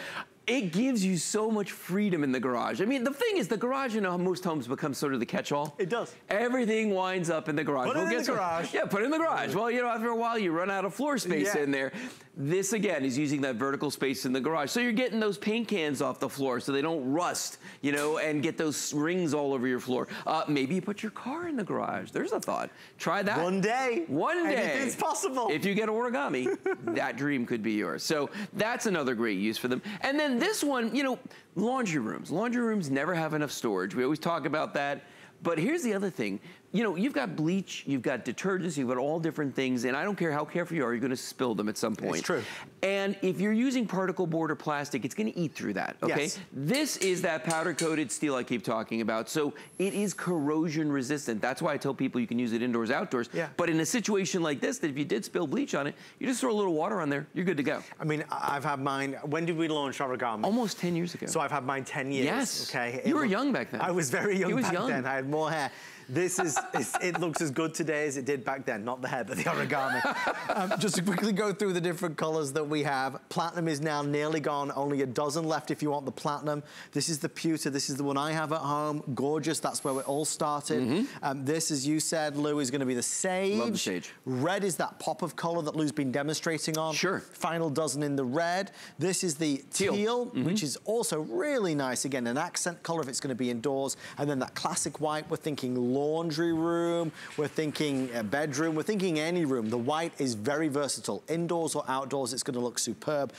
it gives you so much freedom in the garage. I mean, the thing is, the garage in most homes becomes sort of the catch-all. It does. Everything winds up in the garage. Put it in the garage. Yeah, put it in the garage. Well, you know, after a while, you run out of floor space in there. This, again, is using that vertical space in the garage. So you're getting those paint cans off the floor so they don't rust, you know, and get those rings all over your floor. Maybe you put your car in the garage. There's a thought. Try that. One day. One day. Anything's possible. If you get Origami, that dream could be yours. So that's another great use for them. And then this one, you know, laundry rooms. Laundry rooms never have enough storage. We always talk about that. But here's the other thing. You know, you've got bleach, you've got detergents, you've got all different things, and I don't care how careful you are, you're gonna spill them at some point. It's true. And if you're using particle board or plastic, it's gonna eat through that, okay? Yes. This is that powder-coated steel I keep talking about, so it is corrosion resistant. That's why I tell people you can use it indoors, outdoors. Yeah. But in a situation like this, that if you did spill bleach on it, you just throw a little water on there, you're good to go. I mean, I've had mine, when did we launch Origami? Almost 10 years ago. So I've had mine 10 years, yes. Okay? You were young back then. I was very young back then, I had more hair. This is, it looks as good today as it did back then. Not the hair, but the origami. Just to quickly go through the different colors that we have. Platinum is now nearly gone. Only a dozen left if you want the platinum. This is the pewter. This is the one I have at home. Gorgeous. That's where it all started. Mm-hmm. This, as you said, Lou, is going to be the sage. Love the sage. Red is that pop of color that Lou's been demonstrating on. Sure. Final dozen in the red. This is the teal, mm-hmm. which is also really nice. Again, an accent color if it's going to be indoors. And then that classic white, we're thinking laundry room, we're thinking a bedroom, we're thinking any room. The white is very versatile. Indoors or outdoors, it's gonna look superb.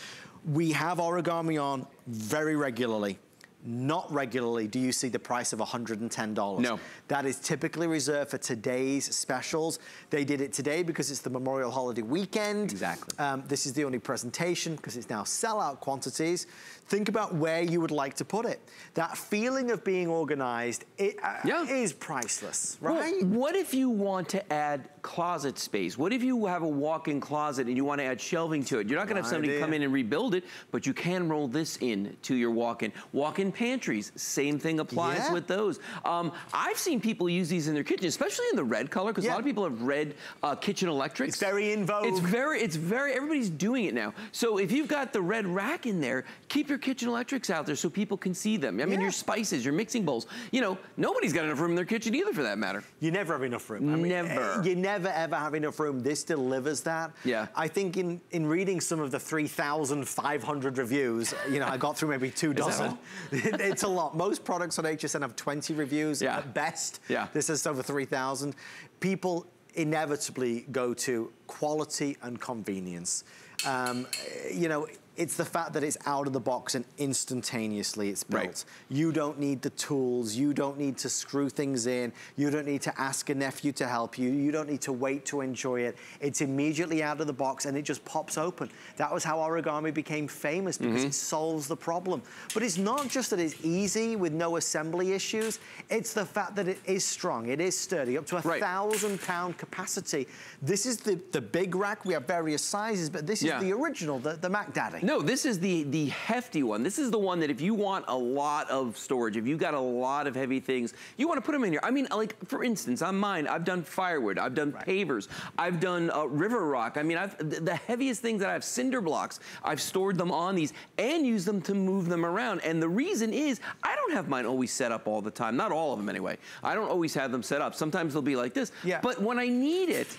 We have origami on very regularly. Not regularly do you see the price of $110. No. That is typically reserved for today's specials. They did it today because it's the Memorial Holiday weekend. Exactly. This is the only presentation because it's now sellout quantities. Think about where you would like to put it. That feeling of being organized, it is priceless, right? Well, what if you want to add closet space? What if you have a walk-in closet and you want to add shelving to it? You're not going to have somebody come in and rebuild it, but you can roll this in to your walk-in. Walk-in pantries, same thing applies with those. I've seen people use these in their kitchen, especially in the red color, because a lot of people have red kitchen electrics. It's very in vogue. It's very, everybody's doing it now. So if you've got the red rack in there, keep your kitchen electrics out there so people can see them. I mean, your spices, your mixing bowls, you know, nobody's got enough room in their kitchen either for that matter. You never have enough room. I mean, never. You never ever have enough room. This delivers that. Yeah. I think in reading some of the 3,500 reviews, you know, I got through maybe two dozen. It's a lot. Most products on HSN have 20 reviews at best. Yeah. This is over 3,000. People inevitably go to quality and convenience. You know, it's the fact that it's out of the box and instantaneously it's built. Right. You don't need the tools. You don't need to screw things in. You don't need to ask a nephew to help you. You don't need to wait to enjoy it. It's immediately out of the box and it just pops open. That was how origami became famous because it solves the problem. But it's not just that it's easy with no assembly issues. It's the fact that it is strong. It is sturdy, up to a 1,000-pound capacity. This is the big rack. We have various sizes, but this is the original, the Mac Daddy. No, this is the hefty one. This is the one that if you want a lot of storage, if you got a lot of heavy things, you want to put them in here. I mean, like, for instance, on mine, I've done firewood, I've done pavers, I've done river rock. I mean, the heaviest things that I have, cinder blocks, I've stored them on these and used them to move them around. And the reason is I don't have mine always set up all the time. Not all of them anyway. I don't always have them set up. Sometimes they'll be like this. Yeah. But when I need it,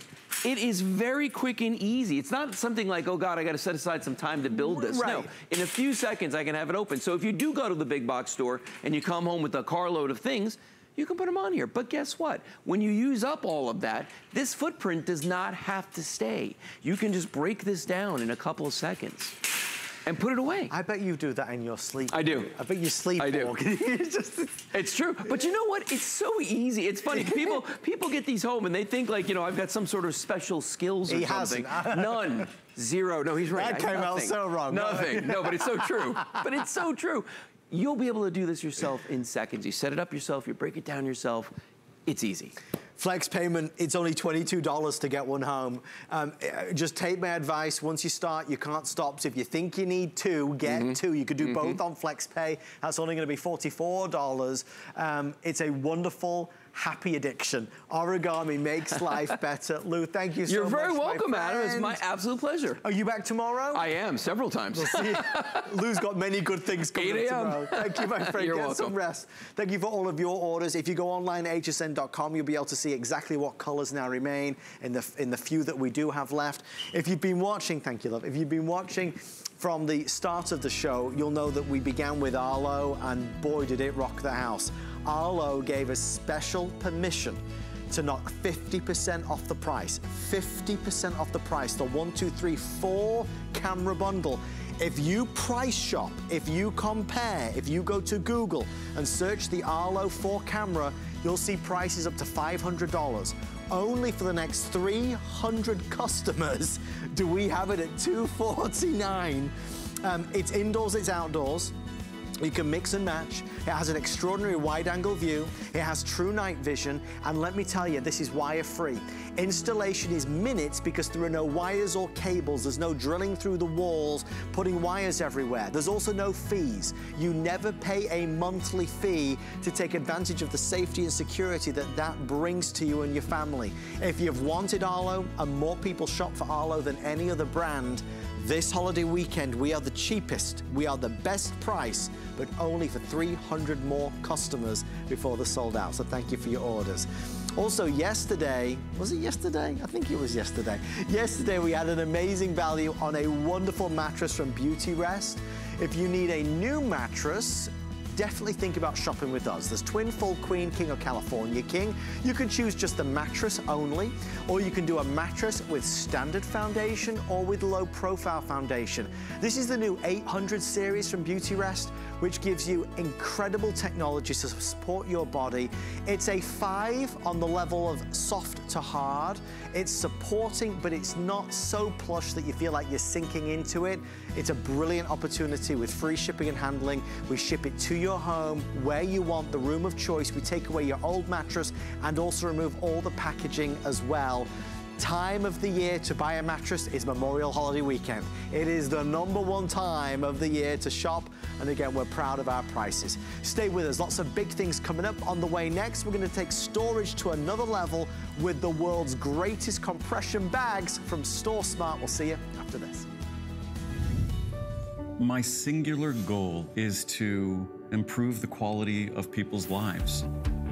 it is very quick and easy. It's not something like, oh God, I gotta set aside some time to build this. No, in a few seconds I can have it open. So if you do go to the big box store and you come home with a carload of things, you can put them on here. But guess what? When you use up all of that, this footprint does not have to stay. You can just break this down in a couple of seconds and put it away. I bet you do that in your sleep. I do. I bet you sleep. I do. It's true. But you know what? It's so easy. It's funny. People get these home and they think like, you know, I've got some sort of special skills or something. None. Zero. No, he's right. That came out so wrong. Nothing. No, but it's so true. But it's so true. You'll be able to do this yourself in seconds. You set it up yourself. You break it down yourself. It's easy. Flex payment, it's only $22 to get one home. Just take my advice. Once you start, you can't stop. So if you think you need two, get two. You could do both on Flex Pay. That's only gonna be $44. It's a wonderful, happy addiction. Origami makes life better. Lou, thank you so much. You're very welcome, Adam. It's my absolute pleasure. Are you back tomorrow? I am, several times. We'll see. Lou's got many good things coming up tomorrow. Thank you, my friend. You're welcome. Get some rest. Thank you for all of your orders. If you go online, hsn.com, you'll be able to see exactly what colors now remain in the few that we do have left. If you've been watching, thank you, love. If you've been watching from the start of the show, you'll know that we began with Arlo, and boy, did it rock the house. Arlo gave us special permission to knock 50% off the price. 50% off the price, the 1, 2, 3, 4 camera bundle. If you price shop, if you compare, if you go to Google and search the Arlo 4 camera, you'll see prices up to $500. Only for the next 300 customers do we have it at $249. It's indoors, it's outdoors. You can mix and match. It has an extraordinary wide-angle view. It has true night vision. And let me tell you, this is wire-free. Installation is minutes because there are no wires or cables. There's no drilling through the walls, putting wires everywhere. There's also no fees. You never pay a monthly fee to take advantage of the safety and security that that brings to you and your family. If you've wanted Arlo, and more people shop for Arlo than any other brand, this holiday weekend, we are the cheapest, we are the best price, but only for 300 more customers before they're sold out. So thank you for your orders. Also yesterday, was it yesterday? I think it was yesterday. Yesterday we had an amazing value on a wonderful mattress from Beautyrest. If you need a new mattress, definitely think about shopping with us. There's twin, full, queen, king, or California king. You can choose just the mattress only, or you can do a mattress with standard foundation or with low profile foundation. This is the new 800 series from Beautyrest, which gives you incredible technology to support your body. It's a 5 on the level of soft to hard. It's supporting, but it's not so plush that you feel like you're sinking into it. It's a brilliant opportunity with free shipping and handling. We ship it to your home, where you want, the room of choice. We take away your old mattress and also remove all the packaging as well. Time of the year to buy a mattress is Memorial Holiday Weekend. It is the #1 time of the year to shop, and again, we're proud of our prices. Stay with us, lots of big things coming up on the way. Next, we're going to take storage to another level with the world's greatest compression bags from StoreSmart. We'll see you after this. My singular goal is to improve the quality of people's lives.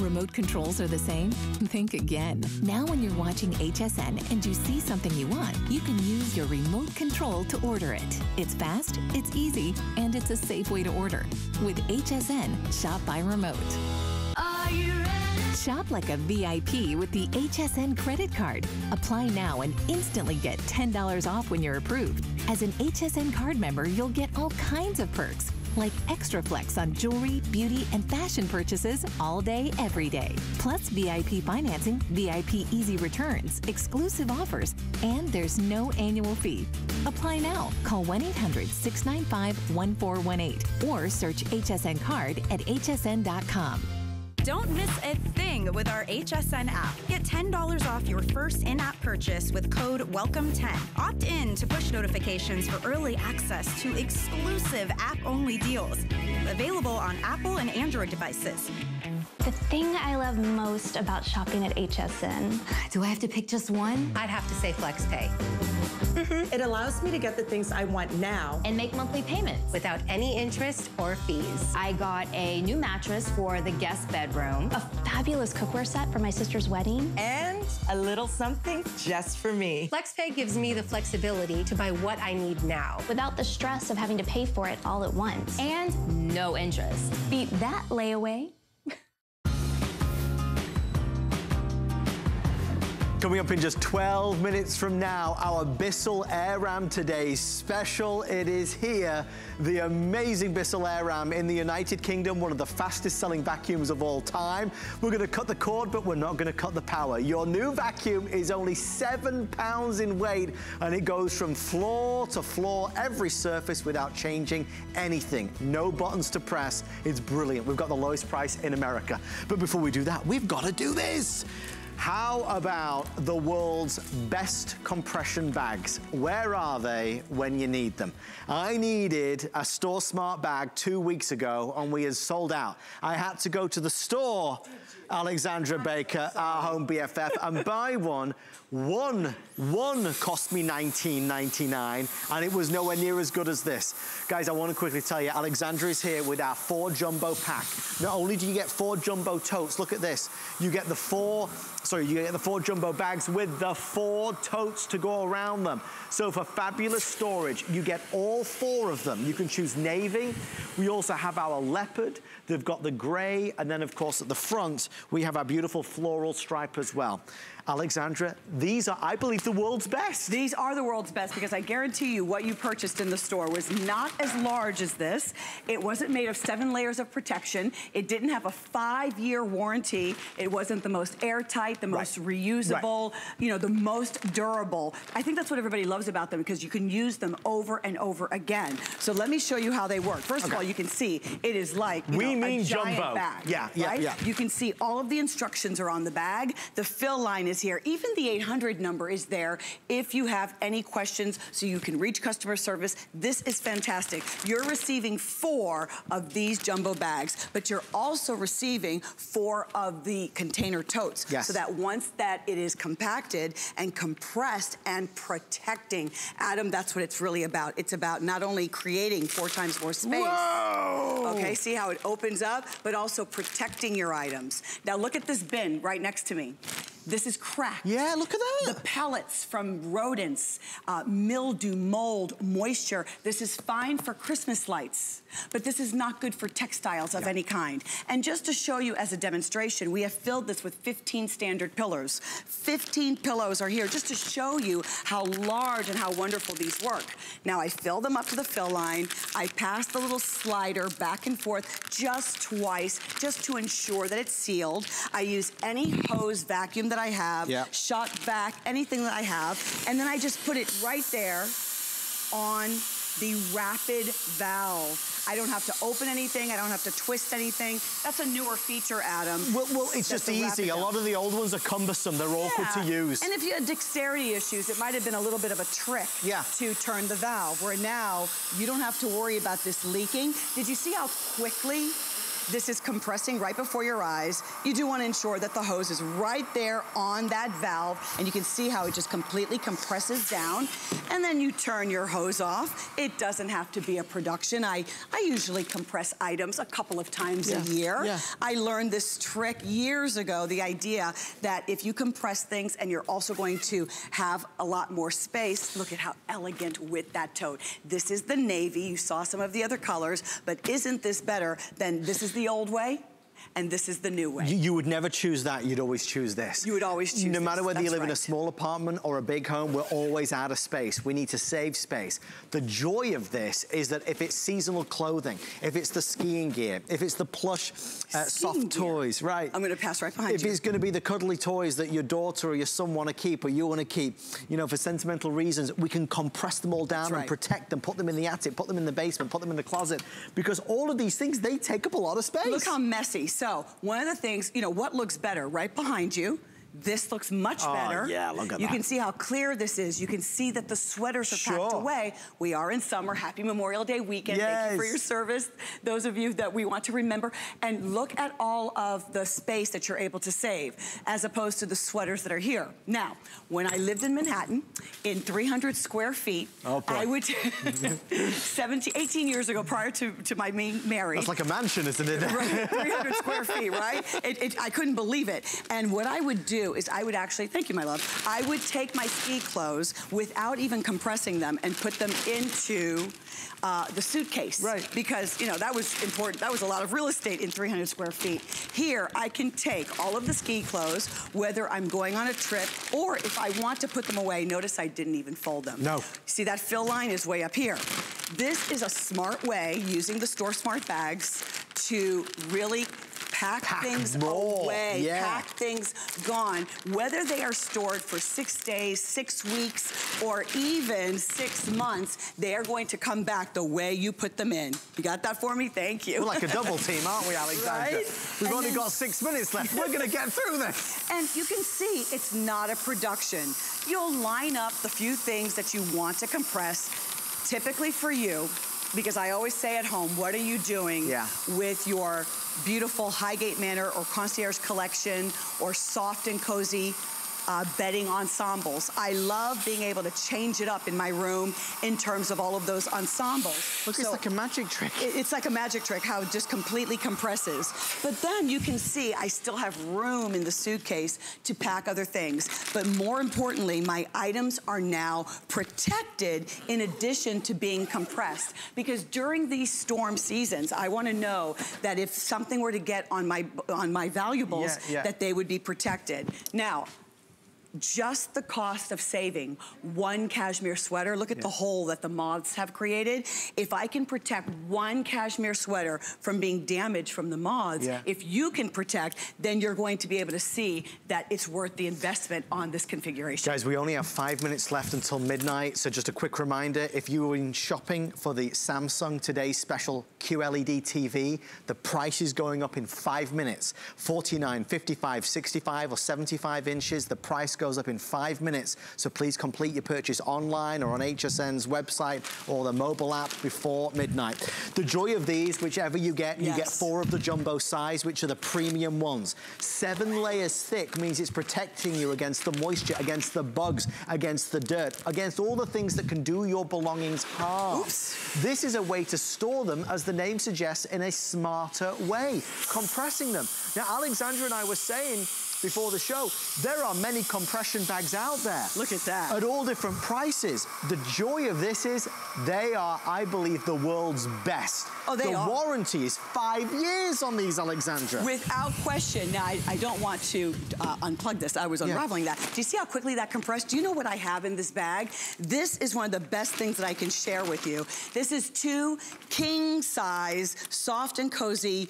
Remote controls are the same? Think again. Now when you're watching HSN and you see something you want, you can use your remote control to order it. It's fast, it's easy, and it's a safe way to order. With HSN, shop by remote. Are you ready? Shop like a VIP with the HSN credit card. Apply now and instantly get $10 off when you're approved. As an HSN card member, you'll get all kinds of perks, like extra flex on jewelry, beauty, and fashion purchases all day, every day. Plus VIP financing, VIP easy returns, exclusive offers, and there's no annual fee. Apply now. Call 1-800-695-1418 or search HSN card at hsn.com. Don't miss a thing with our HSN app. Get $10 off your first in-app purchase with code WELCOME10. Opt in to push notifications for early access to exclusive app-only deals. Available on Apple and Android devices. The thing I love most about shopping at HSN. Do I have to pick just one? I'd have to say FlexPay. It allows me to get the things I want now and make monthly payments without any interest or fees. I got a new mattress for the guest bedroom, a fabulous cookware set for my sister's wedding, and a little something just for me. FlexPay gives me the flexibility to buy what I need now without the stress of having to pay for it all at once, and no interest. Beat that layaway. Coming up in just 12 minutes from now, our Bissell Air Ram today's special. It is here, the amazing Bissell Air Ram in the United Kingdom, one of the fastest selling vacuums of all time. We're gonna cut the cord, but we're not gonna cut the power. Your new vacuum is only 7 pounds in weight, and it goes from floor to floor, every surface without changing anything. No buttons to press. It's brilliant. We've got the lowest price in America. But before we do that, we've gotta do this. How about the world's best compression bags? Where are they when you need them? I needed a StoreSmart bag 2 weeks ago and we had sold out. I had to go to the store, Alexandra Baker, our home BFF, and buy one One cost me $19.99, and it was nowhere near as good as this. Guys, I want to quickly tell you, Alexandra is here with our 4 jumbo pack. Not only do you get 4 jumbo totes, look at this. You get the 4 jumbo bags with the 4 totes to go around them. So for fabulous storage, you get all 4 of them. You can choose navy. We also have our leopard. They've got the gray, and then of course at the front, we have our beautiful floral stripe as well. Alexandra, these are, I believe, the world's best. These are the world's best because I guarantee you what you purchased in the store was not as large as this. It wasn't made of 7 layers of protection. It didn't have a 5-year warranty. It wasn't the most airtight, the most reusable, you know, the most durable. I think that's what everybody loves about them because you can use them over and over again. So let me show you how they work. First of all, you can see it is like a giant jumbo bag. Yeah. You can see all of the instructions are on the bag. The fill line is here. Even the 800 number is there if you have any questions, so you can reach customer service. This is fantastic. You're receiving 4 of these jumbo bags, but you're also receiving 4 of the container totes. Yes. So that once that it is compacted and compressed and protecting, Adam, that's what it's really about. It's about not only creating 4 times more space. Whoa! Okay, see how it opens up, but also protecting your items. Now look at this bin right next to me. This is cracked. Yeah, look at that. The pellets from rodents, mildew, mold, moisture. This is fine for Christmas lights, but this is not good for textiles of any kind. And just to show you as a demonstration, we have filled this with 15 standard pillows. 15 pillows are here just to show you how large and how wonderful these work. Now I fill them up to the fill line. I pass the little slider back and forth just twice, just to ensure that it's sealed. I use any hose vacuum that I have, shot back, anything that I have, and then I just put it right there on the rapid valve. I don't have to open anything. I don't have to twist anything. That's a newer feature, Adam. Well it's just easy. A lot of the old ones are cumbersome. They're awkward to use. And if you had dexterity issues, it might have been a little bit of a trick to turn the valve, where now you don't have to worry about this leaking. Did you see how quickly this is compressing right before your eyes? You do want to ensure that the hose is right there on that valve, and you can see how it just completely compresses down, and then you turn your hose off. It doesn't have to be a production. I usually compress items a couple of times a year. I learned this trick years ago, the idea that if you compress things and you're also going to have a lot more space. Look at how elegant with that tote. This is the navy. You saw some of the other colors, but isn't this better than this is the old way? And this is the new way. You would never choose that. You'd always choose this. You would always choose this. No matter whether you live in a small apartment or a big home, we're always out of space. We need to save space. The joy of this is that if it's seasonal clothing, if it's the skiing gear, if it's the plush soft toys, right? I'm going to pass right behind you. If it's going to be the cuddly toys that your daughter or your son want to keep or you want to keep, you know, for sentimental reasons, we can compress them all down and protect them, put them in the attic, put them in the basement, put them in the closet, because all of these things, they take up a lot of space. Look how messy. So one of the things, you know, what looks better right behind you? This looks much better. Yeah, look at that. You can see how clear this is. You can see that the sweaters are packed away. We are in summer. Happy Memorial Day weekend. Yes. Thank you for your service, those of you that we want to remember. And look at all of the space that you're able to save, as opposed to the sweaters that are here. Now, when I lived in Manhattan, in 300 square feet, I would, 18 years ago, prior to my being married. That's like a mansion, isn't it? Right, 300 square feet, right? I couldn't believe it. And what I would do is I would actually, thank you, my love, I would take my ski clothes without even compressing them and put them into the suitcase. Right. Because, you know, that was important. That was a lot of real estate in 300 square feet. Here, I can take all of the ski clothes, whether I'm going on a trip or if I want to put them away. Notice I didn't even fold them. No. See, that fill line is way up here. This is a smart way, using the StoreSmart bags, to really pack things away, pack things gone. Whether they are stored for 6 days, 6 weeks, or even 6 months, they are going to come back the way you put them in. You got that for me? Thank you. We're like a double team, aren't we, Alexandra? Right? We've only got 6 minutes left. We're going to get through this. And you can see it's not a production. You'll line up the few things that you want to compress, typically for you, because I always say at home, what are you doing with your beautiful Highgate Manor or Concierge collection or soft and cozy bedding ensembles. I love being able to change it up in my room in terms of all of those ensembles. Look, so it's like a magic trick. It's like a magic trick, how it just completely compresses. But then you can see I still have room in the suitcase to pack other things. But more importantly, my items are now protected in addition to being compressed. Because during these storm seasons, I want to know that if something were to get on my valuables, that they would be protected. Now, just the cost of saving one cashmere sweater, look at the hole that the moths have created. If I can protect one cashmere sweater from being damaged from the moths, if you can protect, then you're going to be able to see that it's worth the investment on this configuration. Guys, we only have 5 minutes left until midnight, so just a quick reminder, if you were in shopping for the Samsung Today special QLED TV, the price is going up in 5 minutes. 49, 55, 65 or 75 inches, the price goes up in 5 minutes, so please complete your purchase online or on HSN's website or the mobile app before midnight. The joy of these, whichever you get, you get 4 of the jumbo size, which are the premium ones. 7 layers thick means it's protecting you against the moisture, against the bugs, against the dirt, against all the things that can do your belongings harm. Oops. This is a way to store them, as the name suggests, in a smarter way, compressing them. Now, Alexandra and I were saying before the show, there are many compression bags out there. Look at that. At all different prices. The joy of this is they are, I believe, the world's best. Oh, they are. The warranty is 5 years on these, Alexandra. Without question. Now, I don't want to unplug this. I was unraveling that. Do you see how quickly that compressed? Do you know what I have in this bag? This is one of the best things that I can share with you. This is 2 king-size, soft and cozy,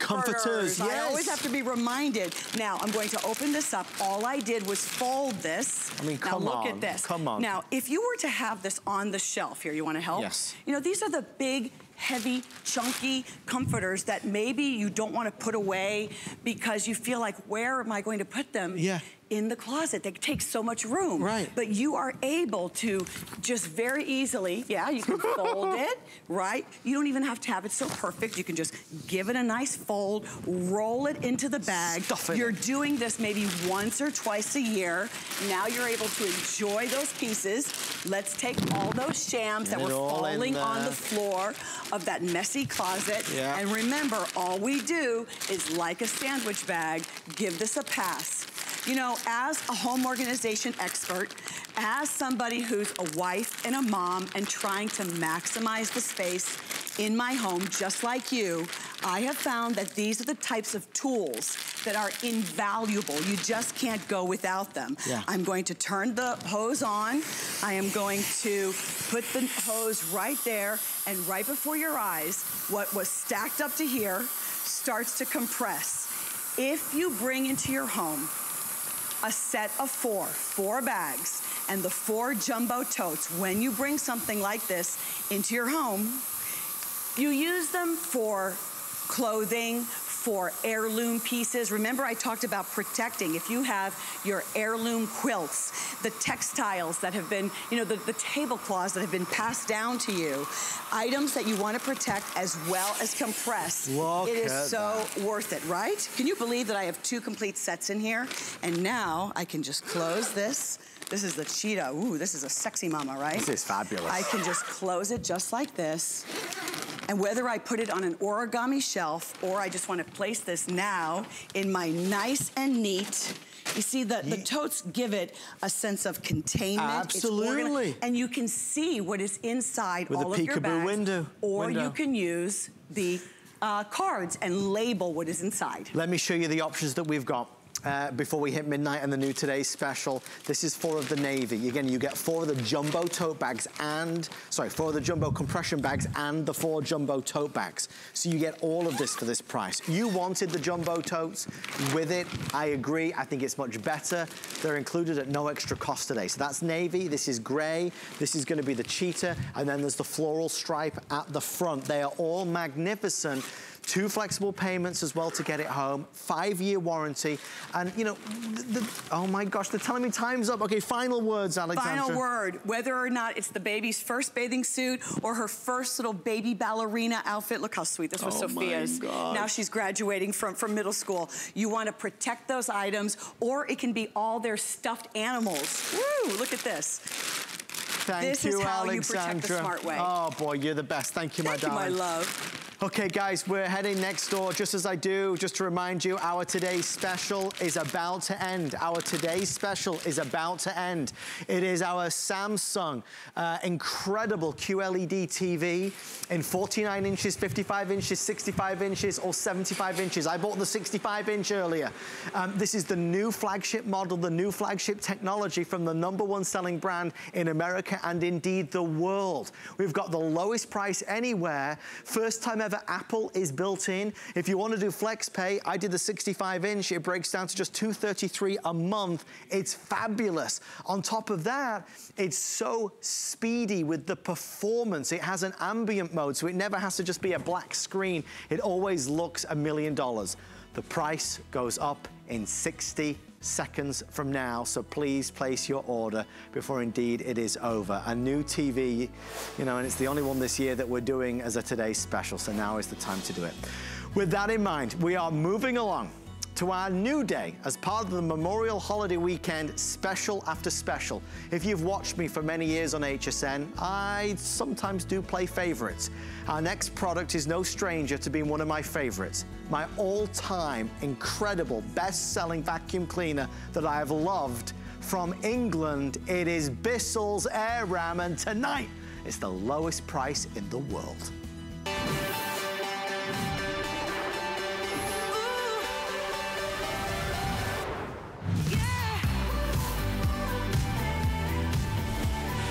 comforters. I always have to be reminded. Now, I'm going to open this up. All I did was fold this. I mean, come on. Now, look at this. Come on. Now, if you were to have this on the shelf here, you want to help? Yes. You know, these are the big, heavy, chunky comforters that maybe you don't want to put away because you feel like, where am I going to put them? Yeah. In the closet, they take so much room. Right. But you are able to just very easily, you can fold it, right? You don't even have to have it so perfect. You can just give it a nice fold, roll it into the bag. Stuff it. You're doing this maybe once or twice a year. Now you're able to enjoy those pieces. Let's take all those shams that were falling on the floor of that messy closet. Yeah. And remember, all we do is, like a sandwich bag, give this a pass. You know, as a home organization expert, as somebody who's a wife and a mom and trying to maximize the space in my home, just like you, I have found that these are the types of tools that are invaluable. You just can't go without them. Yeah. I'm going to turn the hose on. I am going to put the hose right there, and right before your eyes, what was stacked up to here starts to compress. If you bring into your home a set of 4 bags, and the 4 jumbo totes, when you bring something like this into your home, you use them for clothing, for heirloom pieces. Remember, I talked about protecting. If you have your heirloom quilts, the textiles that have been, you know, the tablecloths that have been passed down to you, items that you want to protect as well as compress. Look, it is so worth it, right? Can you believe that I have 2 complete sets in here? And now I can just close this. This is the cheetah. Ooh, this is a sexy mama, right? This is fabulous. I can just close it just like this. And whether I put it on an origami shelf or I just want to place this now in my nice and neat, you see the totes give it a sense of containment. Absolutely. And you can see what is inside all of your bags. With a peekaboo window. Or you can use the cards and label what is inside. Let me show you the options that we've got. Before we hit midnight and the new Today's Special. This is 4 of the navy. Again, you get 4 of the jumbo tote bags and, sorry, 4 of the jumbo compression bags and the 4 jumbo tote bags. So you get all of this for this price. You wanted the jumbo totes with it. I agree. I think it's much better. They're included at no extra cost today. So that's navy. This is gray. This is going to be the cheetah. And then there's the floral stripe at the front. They are all magnificent. Two flexible payments as well to get it home. 5-year warranty. And, you know, oh my gosh, they're telling me time's up. Okay, final words, Alexandra. Final word. Whether or not it's the baby's first bathing suit or her first little baby ballerina outfit. Look how sweet this was, Sophia's. Now she's graduating from middle school. You want to protect those items, or it can be all their stuffed animals. Woo, look at this. Thank you, Alexandra. This is how you protect the smart way. Oh boy, you're the best. Thank you, my darling. Thank you, my love. Okay guys, we're heading next door. Just as I do, just to remind you, our today's special is about to end. Our today's special is about to end. It is our Samsung incredible QLED TV in 49 inches, 55 inches, 65 inches, or 75 inches. I bought the 65 inch earlier. This is the new flagship model, the new flagship technology from the #1 selling brand in America and indeed the world. We've got the lowest price anywhere. First time ever Apple is built in. If you want to do flex pay, I did the 65 inch. It breaks down to just $233 a month. It's fabulous. On top of that, it's so speedy with the performance. It has an ambient mode, so it never has to just be a black screen. It always looks $1,000,000. The price goes up in 60 seconds from now, so please place your order before indeed it is over. A new TV, you know, and it's the only one this year that we're doing as a today's special, so now is the time to do it. With that in mind, we are moving along to our new day as part of the Memorial Holiday Weekend, special after special. If you've watched me for many years on HSN, I sometimes do play favorites. Our next product is no stranger to being one of my favorites. My all-time incredible best-selling vacuum cleaner that I have loved from England. It is Bissell's Air Ram, and tonight it's the lowest price in the world.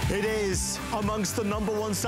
It is amongst the #1